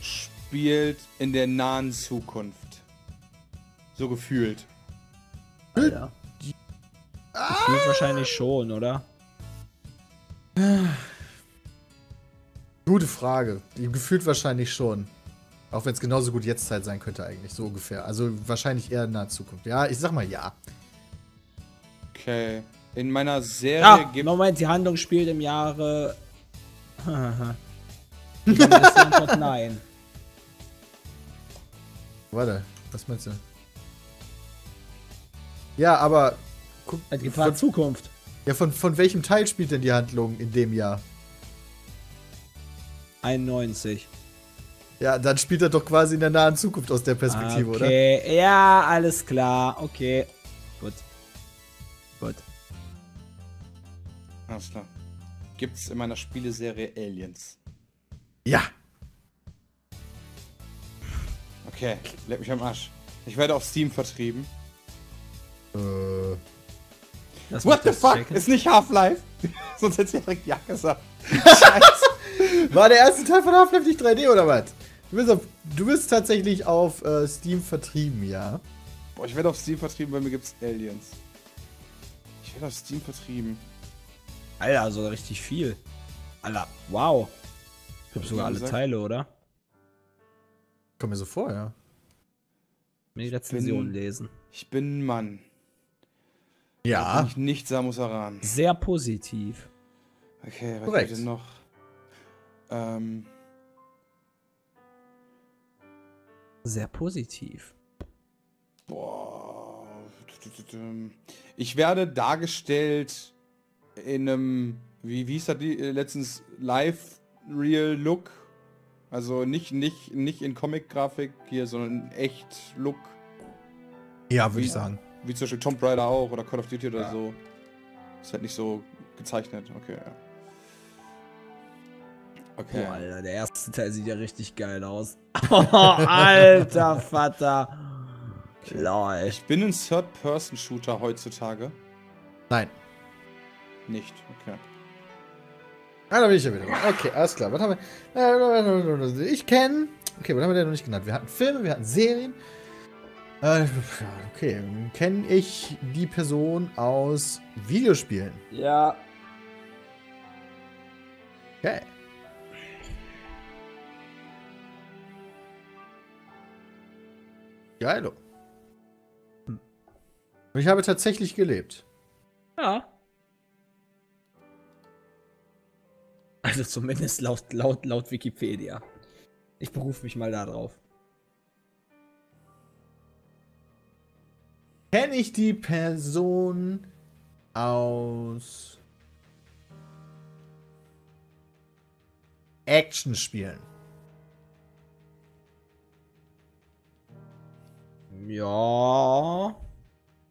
spielt in der nahen Zukunft. So gefühlt. Alter. Gefühlt wahrscheinlich schon, oder? Gute Frage. Gefühlt wahrscheinlich schon. Auch wenn es genauso gut jetzt Zeit sein könnte eigentlich, so ungefähr. Also wahrscheinlich eher in naher Zukunft. Ja, ich sag mal ja. Okay. In meiner Serie ah, gibt... Moment, die Handlung spielt im Jahre... die Antwort, nein. Warte, was meinst du? Ja, aber... Guck, also die von, Zukunft. Ja, von, von welchem Teil spielt denn die Handlung in dem Jahr? einundneunzig. Ja, dann spielt er doch quasi in der nahen Zukunft aus der Perspektive, okay, oder? Okay, ja, alles klar, okay. Gut. Gut. Alles klar. Gibt's in meiner Spieleserie Aliens? Ja. Okay, leck mich am Arsch. Ich werde auf Steam vertrieben. Äh. What the fuck? Checken. Ist nicht Half-Life? Sonst hätte ich direkt ja gesagt. Scheiße. War der erste Teil von Half-Life nicht drei D oder was? Du bist, auf, du bist tatsächlich auf äh, Steam vertrieben, ja. Boah, ich werde auf Steam vertrieben, weil mir gibt's Aliens. Ich werde auf Steam vertrieben. Alter, sogar richtig viel. Alter, wow. Ich hab sogar alle gesagt? Teile, oder? Kommt mir so vor, ja. Mir die Rezension lesen. Ich bin ein Mann. Ja. Ich bin nicht Samus Aran. Sehr positiv. Okay, was geht denn noch? Ähm. Sehr positiv. Boah. Ich werde dargestellt in einem, wie hieß das die, letztens, Live-Real-Look. Also nicht, nicht, nicht in Comic-Grafik hier, sondern in Echt-Look. Ja, würde ich sagen. Wie zum Beispiel Tomb Raider auch oder Call of Duty oder ja, so. Ist halt nicht so gezeichnet. Okay, ja. Okay. Oh, Alter, der erste Teil sieht ja richtig geil aus. Oh, alter Vater. Okay. Ich bin ein Third-Person-Shooter heutzutage. Nein. Nicht, okay. Ah, da bin ich ja wieder. Okay, alles klar. Was haben wir? Ich kenne. Okay, was haben wir denn noch nicht genannt? Wir hatten Filme, wir hatten Serien. Okay, kenne ich die Person aus Videospielen? Ja. Okay. Geilo. Und ich habe tatsächlich gelebt. Ja. Also zumindest laut, laut, laut Wikipedia. Ich berufe mich mal da drauf. Kenne ich die Person aus Actionspielen? Ja.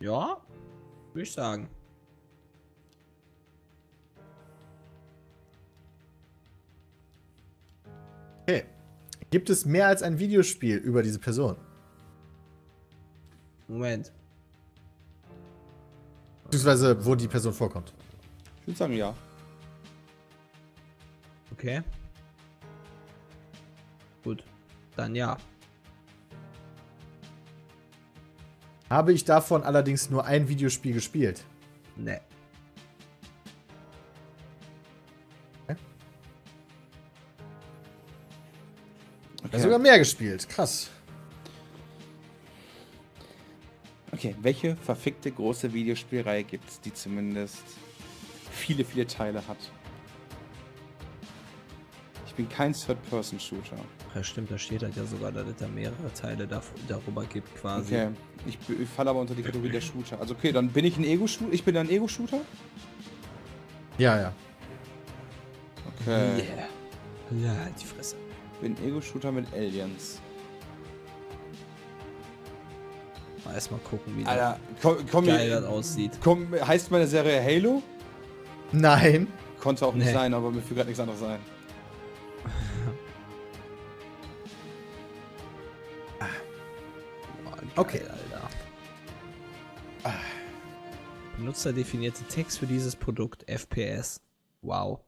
Ja, würde ich sagen. Okay. Gibt es mehr als ein Videospiel über diese Person? Moment. Beziehungsweise, wo die Person vorkommt. Ich würde sagen, ja. Okay. Gut. Dann ja. Habe ich davon allerdings nur ein Videospiel gespielt? Nee. Okay. Sogar mehr gespielt, krass. Okay, welche verfickte große Videospielreihe gibt es, die zumindest viele, viele Teile hat? Ich bin kein Third-Person-Shooter. Ja stimmt, da steht halt ja sogar, dass es da mehrere Teile darüber gibt quasi. Okay, ich, ich falle aber unter die Kategorie der Shooter. Also okay, dann bin ich ein Ego-Shooter? Ich bin dann ein Ego-Shooter? Ja, ja. Okay. Yeah. Ja, halt die Fresse. Bin Ego-Shooter mit Aliens. Mal erstmal gucken, wie Alter, komm, komm, geil das aussieht. Komm, heißt meine Serie Halo? Nein. Konnte auch nicht nee. sein, aber mir fühlt gerade nichts anderes ein. Boah, geil, okay, Alter. Ah. Benutzerdefinierte Text für dieses Produkt F P S. Wow.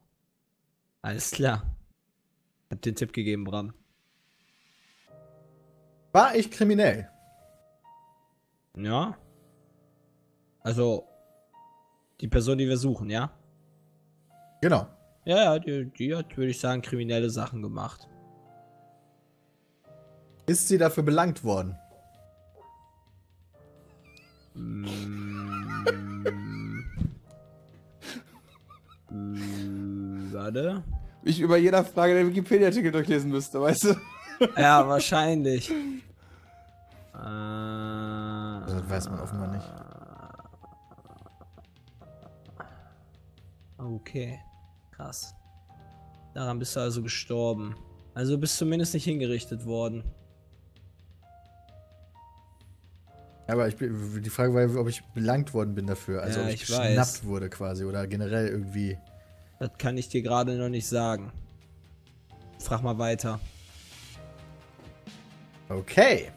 Alles klar. Hab den Tipp gegeben, Bram. War ich kriminell? Ja. Also, die Person, die wir suchen, ja? Genau. Ja, ja, die, die hat, würde ich sagen, kriminelle Sachen gemacht. Ist sie dafür belangt worden? Mm. Mm, warte. Ich über jeder Frage den Wikipedia-Artikel durchlesen müsste, weißt du? Ja, wahrscheinlich. Das weiß man offenbar nicht. Okay, krass. Daran bist du also gestorben. Also bist zumindest nicht hingerichtet worden. Ja, aber ich bin, die Frage war, ob ich belangt worden bin dafür. Also ja, ob ich, ich geschnappt weiß. wurde quasi oder generell irgendwie. Das kann ich dir gerade noch nicht sagen. Frag mal weiter. Okay.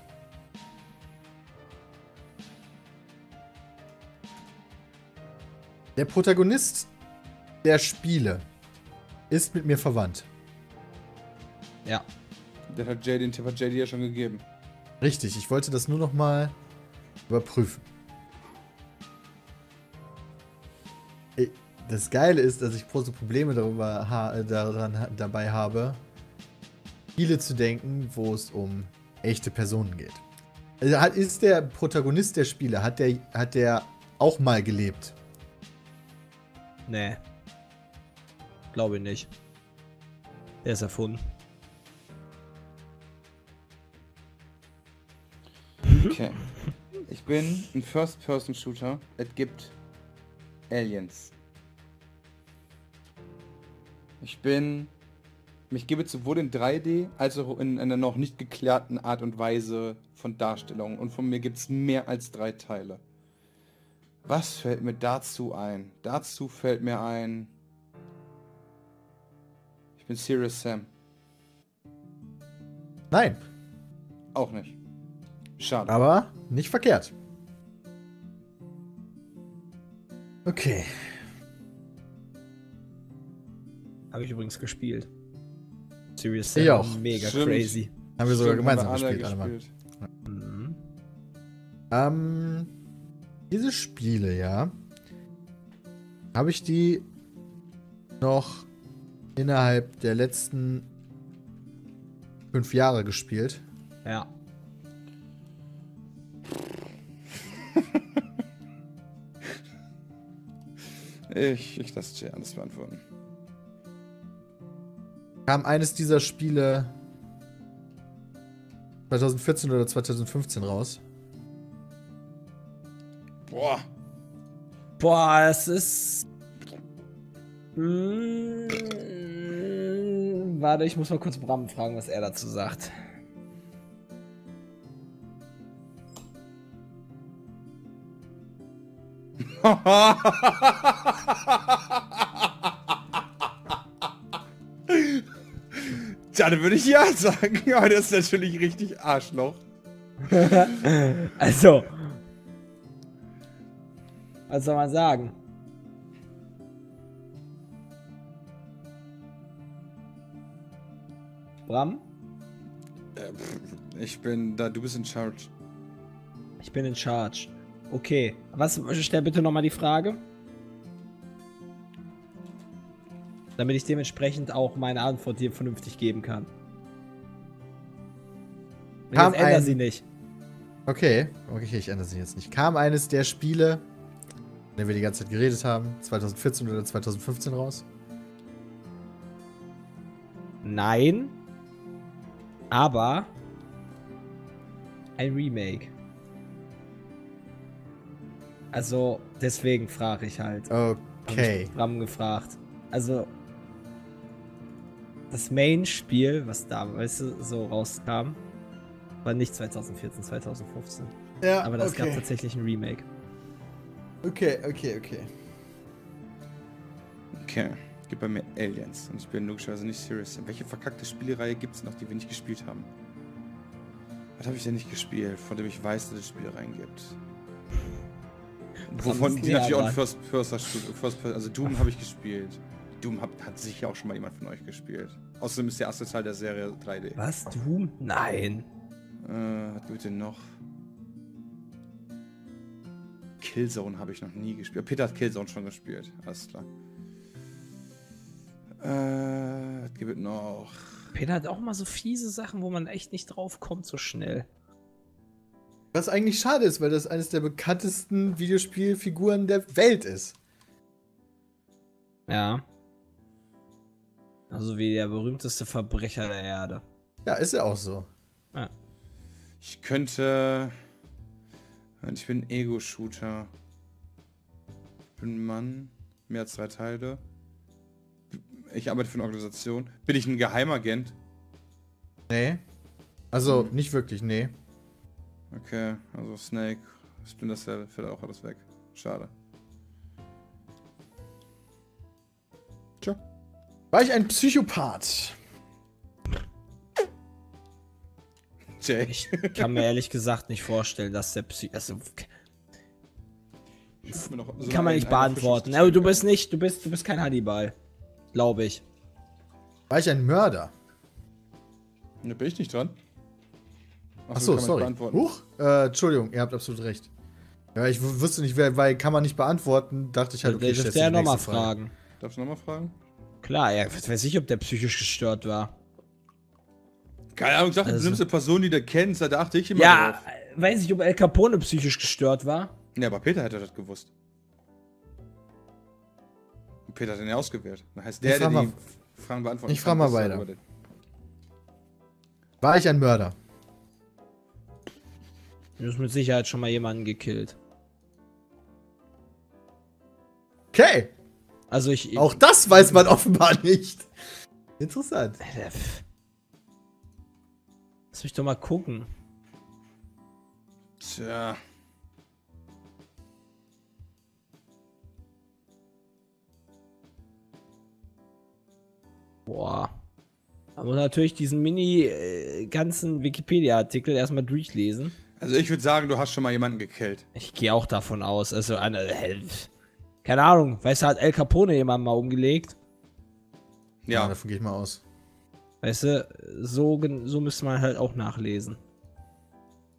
Der Protagonist der Spiele ist mit mir verwandt. Ja. Der hat Jay, den Tipp hat Jay dir ja schon gegeben. Richtig, ich wollte das nur noch mal überprüfen. Das Geile ist, dass ich große Probleme darüber, daran, dabei habe, Spiele zu denken, wo es um echte Personen geht. Also hat, ist der Protagonist der Spiele, hat der, hat der auch mal gelebt? Nee. Glaube ich nicht. Der ist erfunden. Okay. Ich bin ein First-Person-Shooter. Es gibt Aliens. Ich bin... Mich gebe sowohl in drei D als auch in einer noch nicht geklärten Art und Weise von Darstellung. Und von mir gibt es mehr als drei Teile. Was fällt mir dazu ein? Dazu fällt mir ein... Ich bin Serious Sam. Nein. Auch nicht. Schade. Aber nicht verkehrt. Okay. Habe ich übrigens gespielt. Serious Sam. Ich auch. Mega Stimmt. crazy. Haben wir sogar Stimmt, gemeinsam gespielt. Alle gespielt. Alle mhm. Ähm... Diese Spiele, ja, habe ich die noch innerhalb der letzten fünf Jahre gespielt? Ja. ich ich lasse dir alles beantworten. Kam eines dieser Spiele zwanzig vierzehn oder zwanzig fünfzehn raus? Boah. Boah, das ist... Hm, warte, ich muss mal kurz Bram fragen, was er dazu sagt. Tja, dann würde ich ja sagen. Ja, das ist natürlich richtig Arschloch. Also... Was soll man sagen? Bram? Ich bin da, du bist in charge. Ich bin in charge. Okay, was, stell bitte nochmal die Frage. Damit ich dementsprechend auch meine Antwort dir vernünftig geben kann. Ich ändere sie nicht. Okay, okay, ich ändere sie jetzt nicht. Kam eines der Spiele... Von dem wir die ganze Zeit geredet haben, zwanzig vierzehn oder zwanzig fünfzehn raus? Nein. Aber ein Remake. Also, deswegen frage ich halt. Okay. Hab ich Bram gefragt. Also, das Main-Spiel, was damals so rauskam, war nicht zwanzig vierzehn, zwanzig fünfzehn. Ja, aber das okay. gab tatsächlich ein Remake. Okay, okay, okay. Okay, gibt bei mir Aliens und ich bin logischerweise nicht serious. Welche verkackte Spielereihe gibt es noch, die wir nicht gespielt haben? Was habe ich denn nicht gespielt, von dem ich weiß, dass es Spielereien gibt? Wovon die natürlich auch ein First Person, First Person, also Doom habe ich gespielt. Doom hat, hat sicher auch schon mal jemand von euch gespielt. Außerdem ist der erste Teil der Serie drei D. Was? Doom? Nein. Äh, was wird denn noch? Killzone habe ich noch nie gespielt. Peter hat Killzone schon gespielt. Alles klar. Äh, was gibt es noch? Peter hat auch mal so fiese Sachen, wo man echt nicht drauf kommt so schnell. Was eigentlich schade ist, weil das eines der bekanntesten Videospielfiguren der Welt ist. Ja. Also wie der berühmteste Verbrecher der Erde. Ja, ist ja auch so. Ja. Ich könnte... Ich bin ein Ego-Shooter. Ich bin ein Mann. Mehr als drei Teile. Ich arbeite für eine Organisation. Bin ich ein Geheimagent? Nee. Also, hm. nicht wirklich, nee. Okay, also Snake, Splinter Cell, fällt auch alles weg. Schade. Tja. War ich ein Psychopath? Jay. Ich kann mir ehrlich gesagt nicht vorstellen, dass der Psych... Also, noch so kann man nicht beantworten. Aber du bist nicht, du bist, du bist kein Hannibal. Glaube ich. War ich ein Mörder? Ne, bin ich nicht dran. Achso, Ach so, sorry. Huch? Äh, Entschuldigung, ihr habt absolut recht. Ja, ich wusste nicht, wer, weil kann man nicht beantworten, dachte ich halt, okay, ich darf ja nochmal fragen. Darfst du nochmal fragen? Klar, ja, ich weiß nicht, ob der psychisch gestört war. Keine Ahnung, ich dachte, also, du nimmst eine Person, die du kennst, da dachte ich immer Ja, drauf. Weiß nicht, ob El Capone psychisch gestört war. Ja, aber Peter hätte das gewusst. Und Peter hat den ja ausgewählt. Das heißt, der, der die mal, Fragen beantwortet. Ich frage mal weiter. War ich ein Mörder? Du hast mit Sicherheit schon mal jemanden gekillt. Okay. Also ich... Auch das weiß man offenbar nicht. Interessant. Lass mich doch mal gucken. Tja. Boah. Aber natürlich diesen mini äh, ganzen Wikipedia-Artikel erstmal durchlesen. Also ich würde sagen, du hast schon mal jemanden gekillt. Ich gehe auch davon aus, also an, äh, keine Ahnung, weißt du, hat El Capone jemanden mal umgelegt? Ja, ja, davon gehe ich mal aus. Weißt du, so, so müsste man halt auch nachlesen.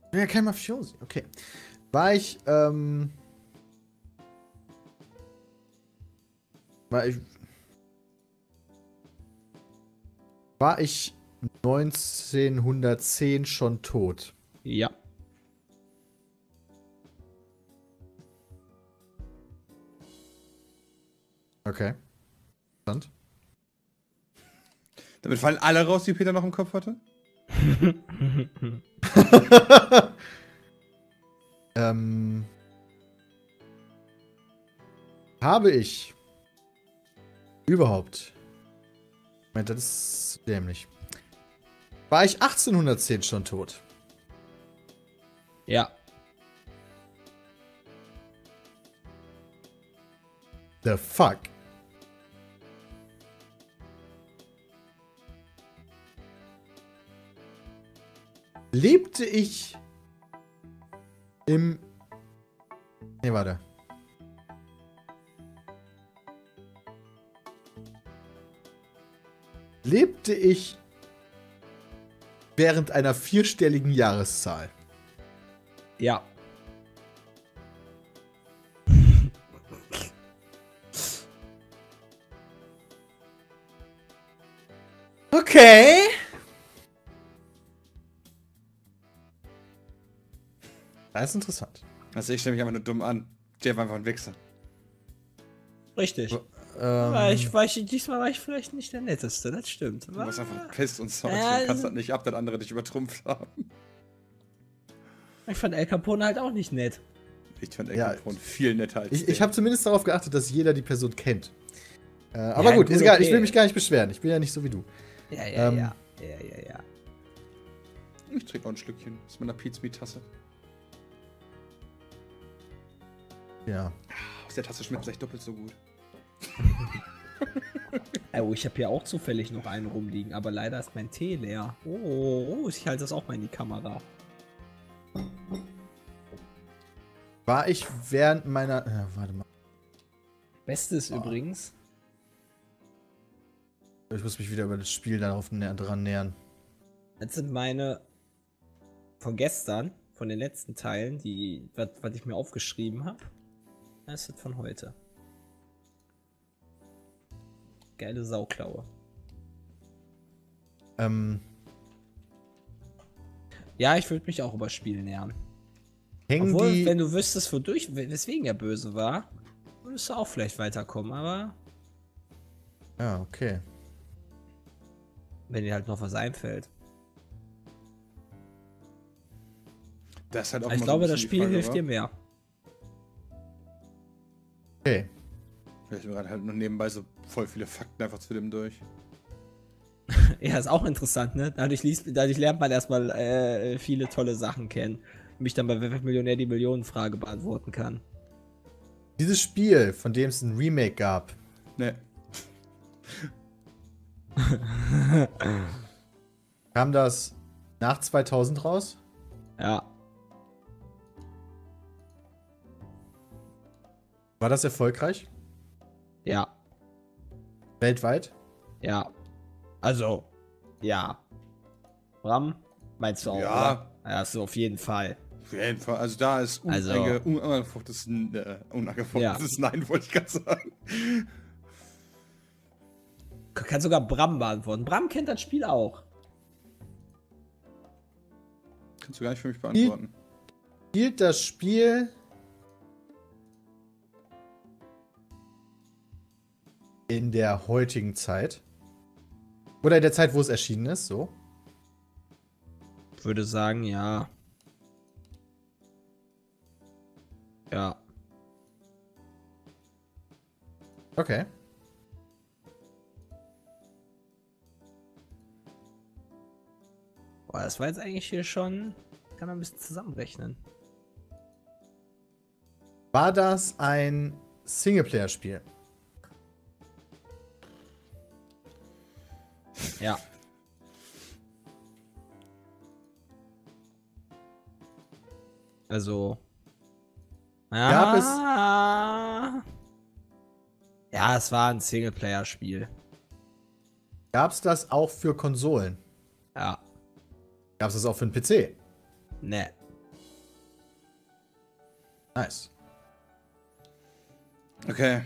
Ich bin ja kein Mafiosi, okay. War ich, ähm... War ich... War ich neunzehnhundertzehn schon tot? Ja. Okay. Interessant. Damit fallen alle raus, die Peter noch im Kopf hatte? ähm, habe ich überhaupt? Moment, das ist dämlich. War ich achtzehnhundertzehn schon tot? Ja. The fuck? Lebte ich im... Ne, warte. Lebte ich während einer vierstelligen Jahreszahl? Ja. Okay. Das ist interessant. Also ich stelle mich einfach nur dumm an. Der war einfach ein Wichser. Richtig. So, ähm, ich, war ich, diesmal war ich vielleicht nicht der Netteste, das stimmt. Du warst einfach Piss und Zeug. Äh, du kannst das nicht ab, dass andere dich übertrumpft haben. Ich fand El Capone halt auch nicht nett. Ich fand El Capone ja, viel netter als Ich, ich habe zumindest darauf geachtet, dass jeder die Person kennt. Äh, ja, aber gut, gut ist egal. Okay. Ich will mich gar nicht beschweren. Ich bin ja nicht so wie du. Ja, ja, ähm, ja. ja, ja, ja. Ich trinke auch ein Schlückchen aus meiner Pizza-Tasse. Ja. Aus der Tasse schmeckt vielleicht doppelt so gut. Oh, ich habe hier auch zufällig noch einen rumliegen, aber leider ist mein Tee leer. Oh, oh ich halte das auch mal in die Kamera. War ich während meiner... Äh, warte mal. Bestes oh. übrigens. Ich muss mich wieder über das Spiel darauf nä dran nähern. Das sind meine von gestern, von den letzten Teilen, die, was, was ich mir aufgeschrieben habe. Das ist von heute. Geile Sauklaue. Ähm. Ja, ich würde mich auch über Spiel nähern. Obwohl, wenn du wüsstest, wodurch, weswegen er böse war, würdest du auch vielleicht weiterkommen, aber... Ja, okay. Wenn dir halt noch was einfällt. Das ist halt auch ich glaube, so das Spiel Frage, hilft oder? dir mehr. Okay. Vielleicht sind wir halt nur nebenbei so voll viele Fakten einfach zu dem durch. Ja, ist auch interessant, ne? Dadurch, liest, dadurch lernt man erstmal äh, viele tolle Sachen kennen. Und mich dann bei Wer wird Millionär die Millionenfrage beantworten kann. Dieses Spiel, von dem es ein Remake gab. Ne. Kam das nach zweitausend raus? Ja. War das erfolgreich? Ja. Weltweit? Ja. Also, ja. Bram, meinst du auch? Ja. Oder? Ja, so auf jeden Fall. Auf jeden Fall. Also da ist unangefochtes Nein, wollte ich gerade sagen. Kann sogar Bram beantworten. Bram kennt das Spiel auch. Kannst du gar nicht für mich beantworten. Spielt das Spiel in der heutigen Zeit? Oder in der Zeit, wo es erschienen ist, so? Ich würde sagen, ja. Ja. Okay. Boah, das war jetzt eigentlich hier schon... Ich kann man ein bisschen zusammenrechnen. War das ein Singleplayer-Spiel? Ja. Also... Gab es? Ja, es war ein Singleplayer-Spiel. Gab es das auch für Konsolen? Ja. Gab es das auch für den P C? Ne. Nice. Okay.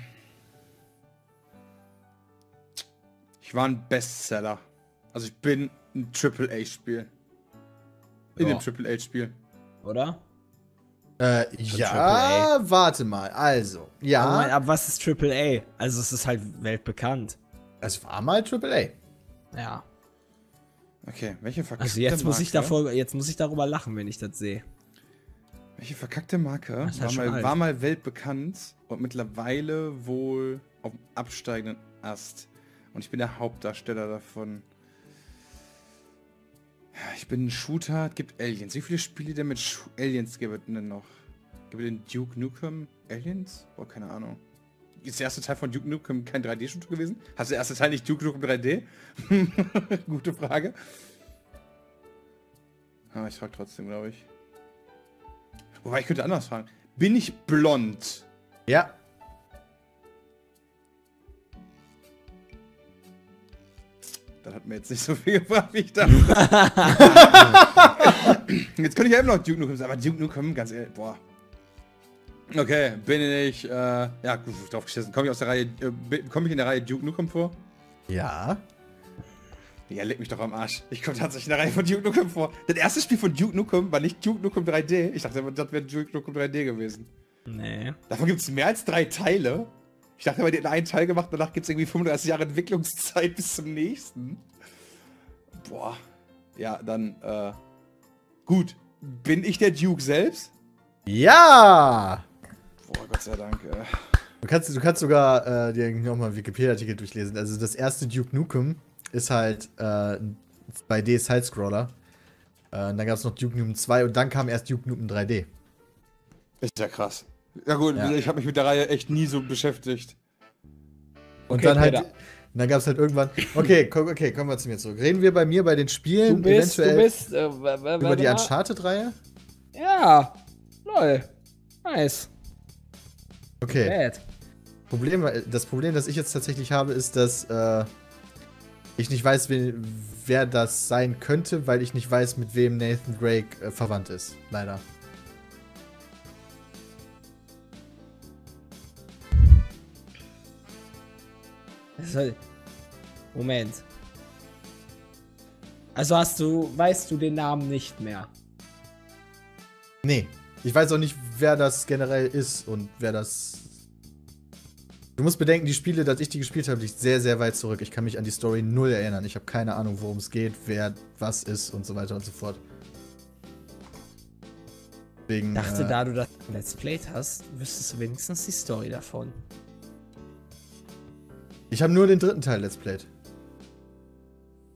Ich war ein Bestseller. Also ich bin ein Triple A-Spiel. In dem Triple A-Spiel. Oder? Äh, ja, warte mal, also, ja. Aber, mein, aber was ist Triple A? Also es ist halt weltbekannt. Es war mal Triple A. Ja. Okay, welche verkackte also jetzt Marke? Muss ich davor, jetzt muss ich darüber lachen, wenn ich das sehe. Welche verkackte Marke war mal, war mal weltbekannt und mittlerweile wohl auf dem absteigenden Ast. Und ich bin der Hauptdarsteller davon. Ich bin ein Shooter, es gibt Aliens. Wie viele Spiele denn mit Sh Aliens gibt es denn noch? Gibt es denn Duke Nukem Aliens? Boah, keine Ahnung. Ist der erste Teil von Duke Nukem kein drei D-Shooter gewesen? Hast du der erste Teil nicht Duke Nukem drei D? Gute Frage. Aber ich frage trotzdem, glaube ich. Wobei, ich könnte anders fragen. Bin ich blond? Ja. Das hat mir jetzt nicht so viel gebracht, wie ich dachte. Jetzt könnte ich ja immer noch Duke Nukem sagen, aber Duke Nukem, ganz ehrlich, boah. Okay, bin ich, äh, ja, gut, drauf geschissen. Komme ich aus der Reihe, äh, komme ich in der Reihe Duke Nukem vor? Ja. Ja, leg mich doch am Arsch. Ich komme tatsächlich in der Reihe von Duke Nukem vor. Das erste Spiel von Duke Nukem war nicht Duke Nukem drei D. Ich dachte, das wäre Duke Nukem drei D gewesen. Nee. Davon gibt es mehr als drei Teile. Ich dachte, wir hätten einen Teil gemacht, danach gibt es irgendwie fünfunddreißig Jahre Entwicklungszeit bis zum nächsten. Boah. Ja, dann, äh... gut. Bin ich der Duke selbst? Ja! Boah, Gott sei Dank, äh. Du kannst, du kannst sogar äh, dir nochmal einen Wikipedia-Artikel durchlesen. Also das erste Duke Nukem ist halt äh, bei D Sidescroller. Äh, und dann gab es noch Duke Nukem zwei und dann kam erst Duke Nukem drei D. Ist ja krass. Ja gut, ja. Ich habe mich mit der Reihe echt nie so beschäftigt. Und okay, dann halt, und dann gab es halt irgendwann. Okay, komm, okay, kommen wir zu mir zurück. Reden wir bei mir bei den Spielen du bist, eventuell du bist, äh, über die Uncharted-Reihe? Ja, lol, nice. Okay. Bad. Problem, das Problem, das ich jetzt tatsächlich habe, ist, dass äh, ich nicht weiß, wer, wer das sein könnte, weil ich nicht weiß, mit wem Nathan Drake äh, verwandt ist. Leider. Also, Moment. Also hast du, weißt du den Namen nicht mehr? Nee. Ich weiß auch nicht, wer das generell ist und wer das... Du musst bedenken, die Spiele, dass ich die gespielt habe, liegt sehr, sehr weit zurück. Ich kann mich an die Story null erinnern. Ich habe keine Ahnung, worum es geht, wer was ist und so weiter und so fort. Deswegen, ich dachte, äh, da du das Let's Play hast, wüsstest du wenigstens die Story davon. Ich habe nur den dritten Teil Let's Played.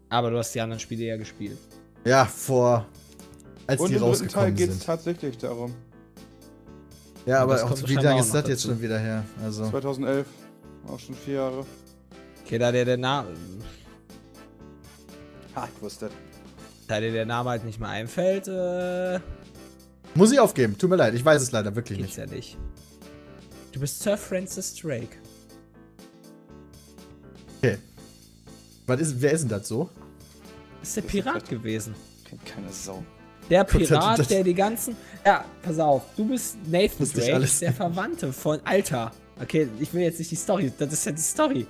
Aber du hast die anderen Spiele ja gespielt. Ja, vor... Als und die rausgekommen sind. Und im dritten Teil geht es tatsächlich darum. Ja, und aber auch, wie lange ist das jetzt schon wieder her? Also zweitausendelf, auch schon vier Jahre. Okay, da der, der Name... Ha, ich wusste. Da dir der Name halt nicht mehr einfällt, äh... Muss ich aufgeben, tut mir leid, ich weiß es leider wirklich nicht. Ja nicht. Du bist Sir Francis Drake. Okay. Was ist, wer ist denn das so? Ist der Pirat gewesen. Kennt keine Sau. Der Pirat, Gott, der die ganzen... Ja, pass auf, du bist Nathan Drake, der Verwandte von... Alter, okay, ich will jetzt nicht die Story, das ist ja die Story.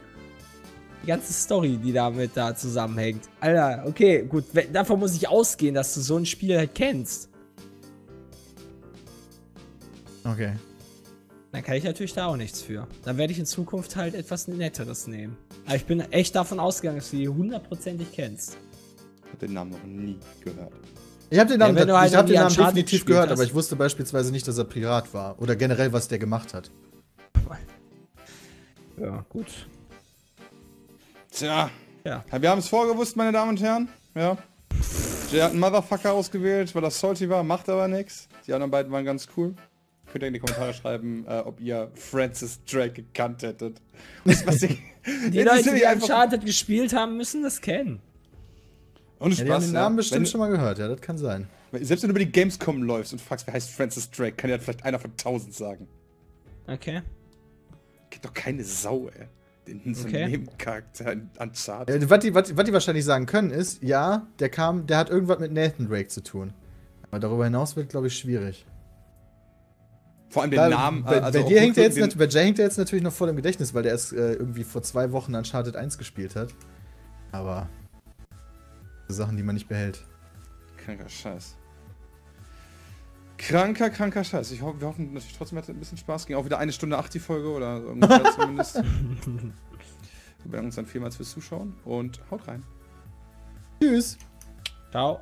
Die ganze Story, die damit da zusammenhängt. Alter, okay, gut, davon muss ich ausgehen, dass du so ein Spiel halt kennst. Okay. Dann kann ich natürlich da auch nichts für. Dann werde ich in Zukunft halt etwas Netteres nehmen. Aber ich bin echt davon ausgegangen, dass du die hundertprozentig kennst. Ich habe den Namen noch nie gehört. Ich habe den Namen, ja, halt ich hab den Namen definitiv gehört, hast. Aber ich wusste beispielsweise nicht, dass er Pirat war. Oder generell, was der gemacht hat. Ja, gut. Tja. Ja. Wir haben es vorgewusst, meine Damen und Herren. Ja. Der hat einen Motherfucker ausgewählt, weil das salty war, macht aber nichts. Die anderen beiden waren ganz cool. Könnt ihr in die Kommentare schreiben, äh, ob ihr Francis Drake gekannt hättet. Und was ich, die Leute, die Uncharted gespielt haben, müssen das kennen. Und ja, Spaß, die haben den Namen ja bestimmt wenn, schon mal gehört, ja, das kann sein. Selbst wenn du über die Gamescom läufst und fragst, wer heißt Francis Drake, kann dir das vielleicht einer von tausend sagen. Okay. Gibt doch keine Sau, ey. Den so okay. Nebencharakter Uncharted. Ja, was, die, was, was die wahrscheinlich sagen können ist, ja, der kam, der hat irgendwas mit Nathan Drake zu tun. Aber darüber hinaus wird, glaube ich, schwierig. Vor allem den da, Namen. Bei, also bei dir hängt der jetzt den, bei Jay hängt er jetzt natürlich noch voll im Gedächtnis, weil der erst äh, irgendwie vor zwei Wochen Uncharted eins gespielt hat. Aber Sachen, die man nicht behält. Kranker Scheiß. Kranker, kranker Scheiß. Ich ho wir hoffen natürlich trotzdem, hat es ein bisschen Spaß. Ging auch wieder eine Stunde acht die Folge oder ungefähr zumindest. Wir bedanken uns dann vielmals fürs Zuschauen und haut rein. Tschüss. Ciao.